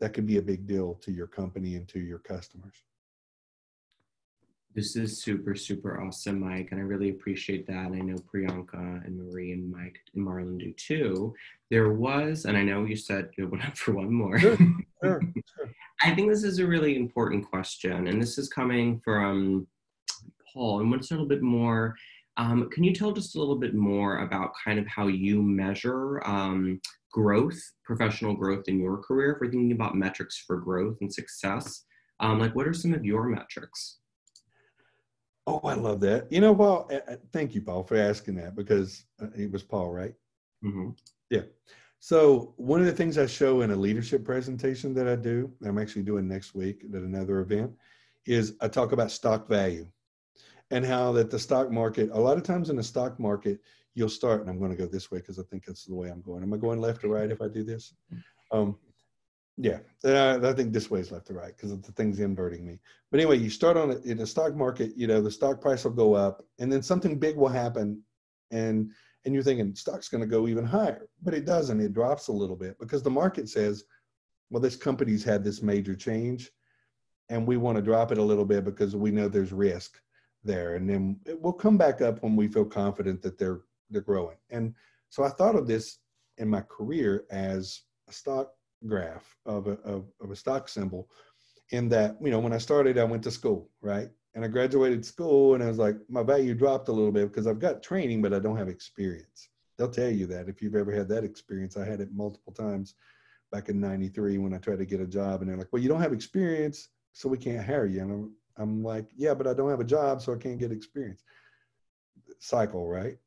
that could be a big deal to your company and to your customers. This is super, super awesome, Mike. And I really appreciate that. And I know Priyanka and Marie and Mike and Marlon do too. There was, and I know you said you went up for one more. Sure, sure, sure. I think this is a really important question. And this is coming from Paul. And what's a little bit more, um, can you tell just a little bit more about kind of how you measure um, growth, professional growth in your career? If we're thinking about metrics for growth and success, um, like what are some of your metrics? Oh, I love that. You know, Paul, I, I, thank you, Paul, for asking that, because uh, it was Paul, right? Mm-hmm. Yeah. So one of the things I show in a leadership presentation that I do, I'm actually doing next week at another event, is I talk about stock value and how that the stock market, a lot of times in the stock market, you'll start, and I'm going to go this way because I think that's the way I'm going. Am I going left or right if I do this? Um, yeah, I, I think this way is left or right because the thing's inverting me. But anyway, you start on in the stock market, you know, the stock price will go up and then something big will happen. And, and you're thinking stock's going to go even higher, but it doesn't. It drops a little bit because the market says, well, this company's had this major change and we want to drop it a little bit because we know there's risk there. And then it will come back up when we feel confident that they're they're growing. And so I thought of this in my career as a stock graph of a, of, of a stock symbol, in that, you know, when I started, I went to school, right? And I graduated school and I was like, my value dropped a little bit because I've got training, but I don't have experience. They'll tell you that if you've ever had that experience. I had it multiple times back in ninety-three when I tried to get a job, and they're like, well, you don't have experience, so we can't hire you. And I'm, I'm like, yeah, but I don't have a job, so I can't get experience. Cycle, right?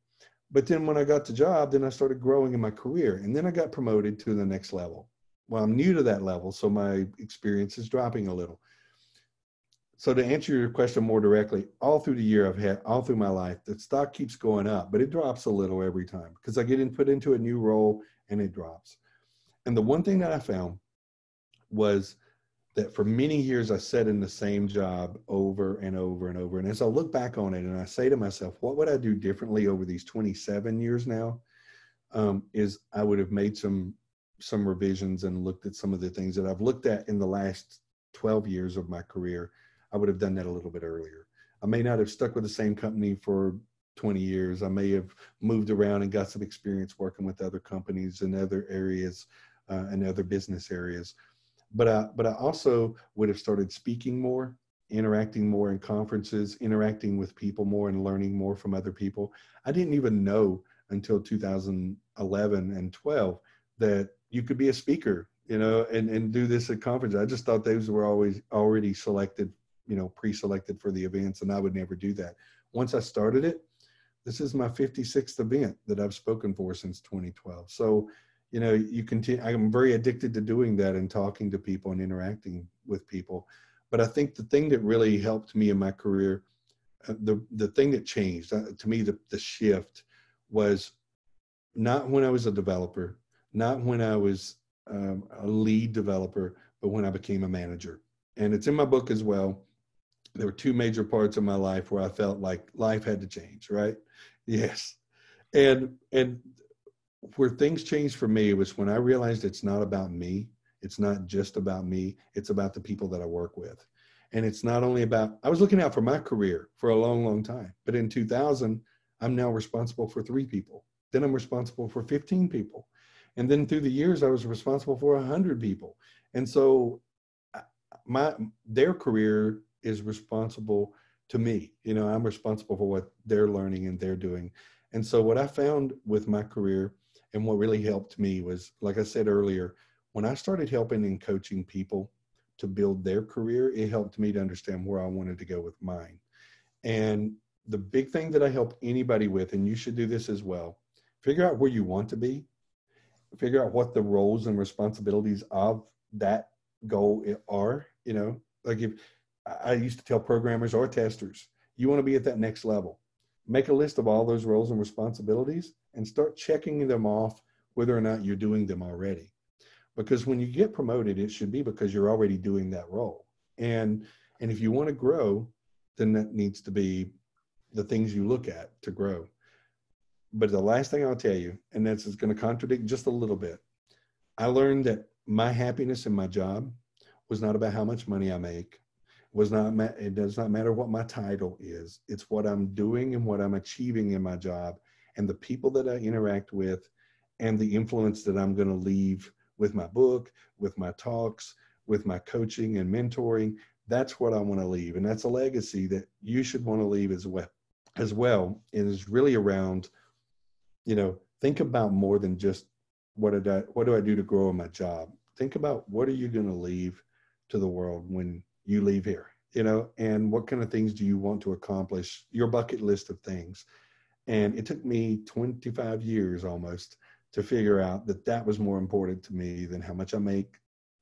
But then when I got the job, then I started growing in my career, and then I got promoted to the next level. Well, I'm new to that level, so my experience is dropping a little. So to answer your question more directly, all through the year I've had, all through my life, the stock keeps going up, but it drops a little every time because I get in, put into a new role and it drops. And the one thing that I found was that for many years I sat in the same job over and over and over. And as I look back on it and I say to myself, what would I do differently over these twenty-seven years now? Um, is I would have made some, some revisions and looked at some of the things that I've looked at in the last twelve years of my career. I would have done that a little bit earlier. I may not have stuck with the same company for twenty years. I may have moved around and got some experience working with other companies in other areas uh, and other business areas. But I, but I also would have started speaking more, interacting more in conferences, interacting with people more and learning more from other people. I didn't even know until two thousand eleven and twelve that you could be a speaker, you know, and, and do this at conferences. I just thought those were always already selected, you know, pre-selected for the events, and I would never do that. Once I started it, this is my fifty-sixth event that I've spoken for since twenty twelve. So, you know, you continue, I'm very addicted to doing that and talking to people and interacting with people. But I think the thing that really helped me in my career, uh, the, the thing that changed, uh, to me, the, the shift was not when I was a developer, not when I was um, a lead developer, but when I became a manager. And it's in my book as well. There were two major parts of my life where I felt like life had to change, right? Yes. And, and where things changed for me was when I realized it's not about me. It's not just about me. It's about the people that I work with. And it's not only about, I was looking out for my career for a long, long time, but in two thousand, I'm now responsible for three people. Then I'm responsible for fifteen people. And then through the years, I was responsible for one hundred people. And so my, their career is responsible to me. You know, I'm responsible for what they're learning and they're doing. And so what I found with my career and what really helped me was, like I said earlier, when I started helping and coaching people to build their career, it helped me to understand where I wanted to go with mine. And the big thing that I help anybody with, and you should do this as well, figure out where you want to be, figure out what the roles and responsibilities of that goal are. You know, like if I used to tell programmers or testers, you want to be at that next level. Make a list of all those roles and responsibilities and start checking them off whether or not you're doing them already. Because when you get promoted, it should be because you're already doing that role. And, and if you want to grow, then that needs to be the things you look at to grow. But the last thing I'll tell you, and that's is going to contradict just a little bit. I learned that my happiness in my job was not about how much money I make. Was not, it does not matter what my title is. It's what I'm doing and what I'm achieving in my job and the people that I interact with and the influence that I'm going to leave with my book, with my talks, with my coaching and mentoring. That's what I want to leave. And that's a legacy that you should want to leave as well. As well. It is really around, you know, think about more than just what did I, what do I do to grow in my job? Think about what are you going to leave to the world when you leave here, you know, and what kind of things do you want to accomplish, your bucket list of things. And it took me twenty-five years almost to figure out that that was more important to me than how much I make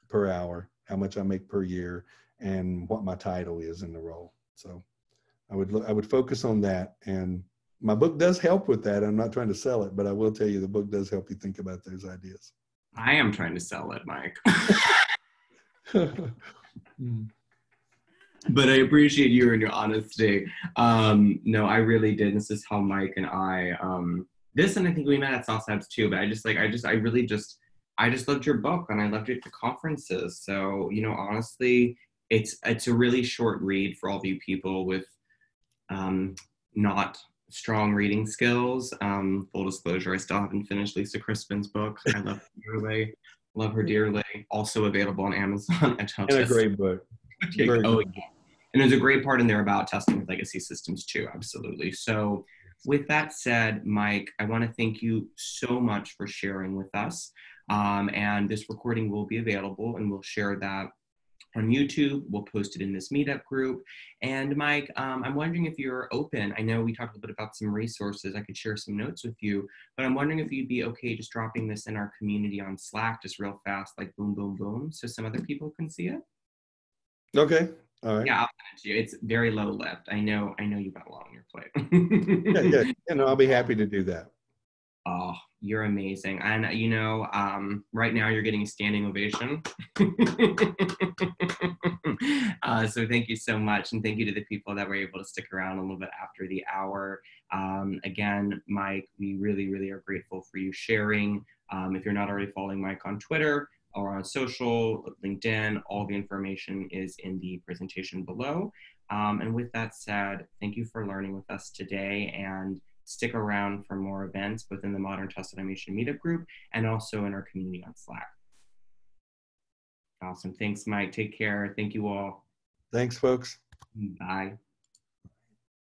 per hour, how much I make per year, and what my title is in the role. So I would, I would focus on that. And my book does help with that. I'm not trying to sell it, but I will tell you the book does help you think about those ideas. I am trying to sell it, Mike. But I appreciate you and your honesty. Um, no, I really did. This is how Mike and I, um, this, and I think we met at Southside's too, but I just like, I just, I really just, I just loved your book and I loved it at the conferences. So, you know, honestly, it's, it's a really short read for all of you people with um, not strong reading skills. Um, full disclosure, I still haven't finished Lisa Crispin's book. I love it. love her dearly. Also available on Amazon. And, and a great book. Great. Oh, yeah. And there's a great part in there about testing with legacy systems too. Absolutely. So with that said, Mike, I want to thank you so much for sharing with us. Um, and this recording will be available, and we'll share that on YouTube. We'll post it in this meetup group. And Mike, um, I'm wondering if you're open. I know we talked a little bit about some resources. I could share some notes with you, but I'm wondering if you'd be okay just dropping this in our community on Slack, just real fast, like boom, boom, boom, so some other people can see it. Okay. All right. Yeah, I'll send it to you. It's very low lift. I know. I know you've got a lot on your plate. yeah, yeah. You know, I'll be happy to do that. Oh, you're amazing. And, you know, um, right now you're getting a standing ovation. uh, so thank you so much. And thank you to the people that were able to stick around a little bit after the hour. Um, again, Mike, we really, really are grateful for you sharing. Um, if you're not already following Mike on Twitter or on social, LinkedIn, all the information is in the presentation below. Um, and with that said, thank you for learning with us today, and stick around for more events within the Modern Test Automation Meetup Group and also in our community on Slack. Awesome. Thanks, Mike. Take care. Thank you all. Thanks, folks. Bye.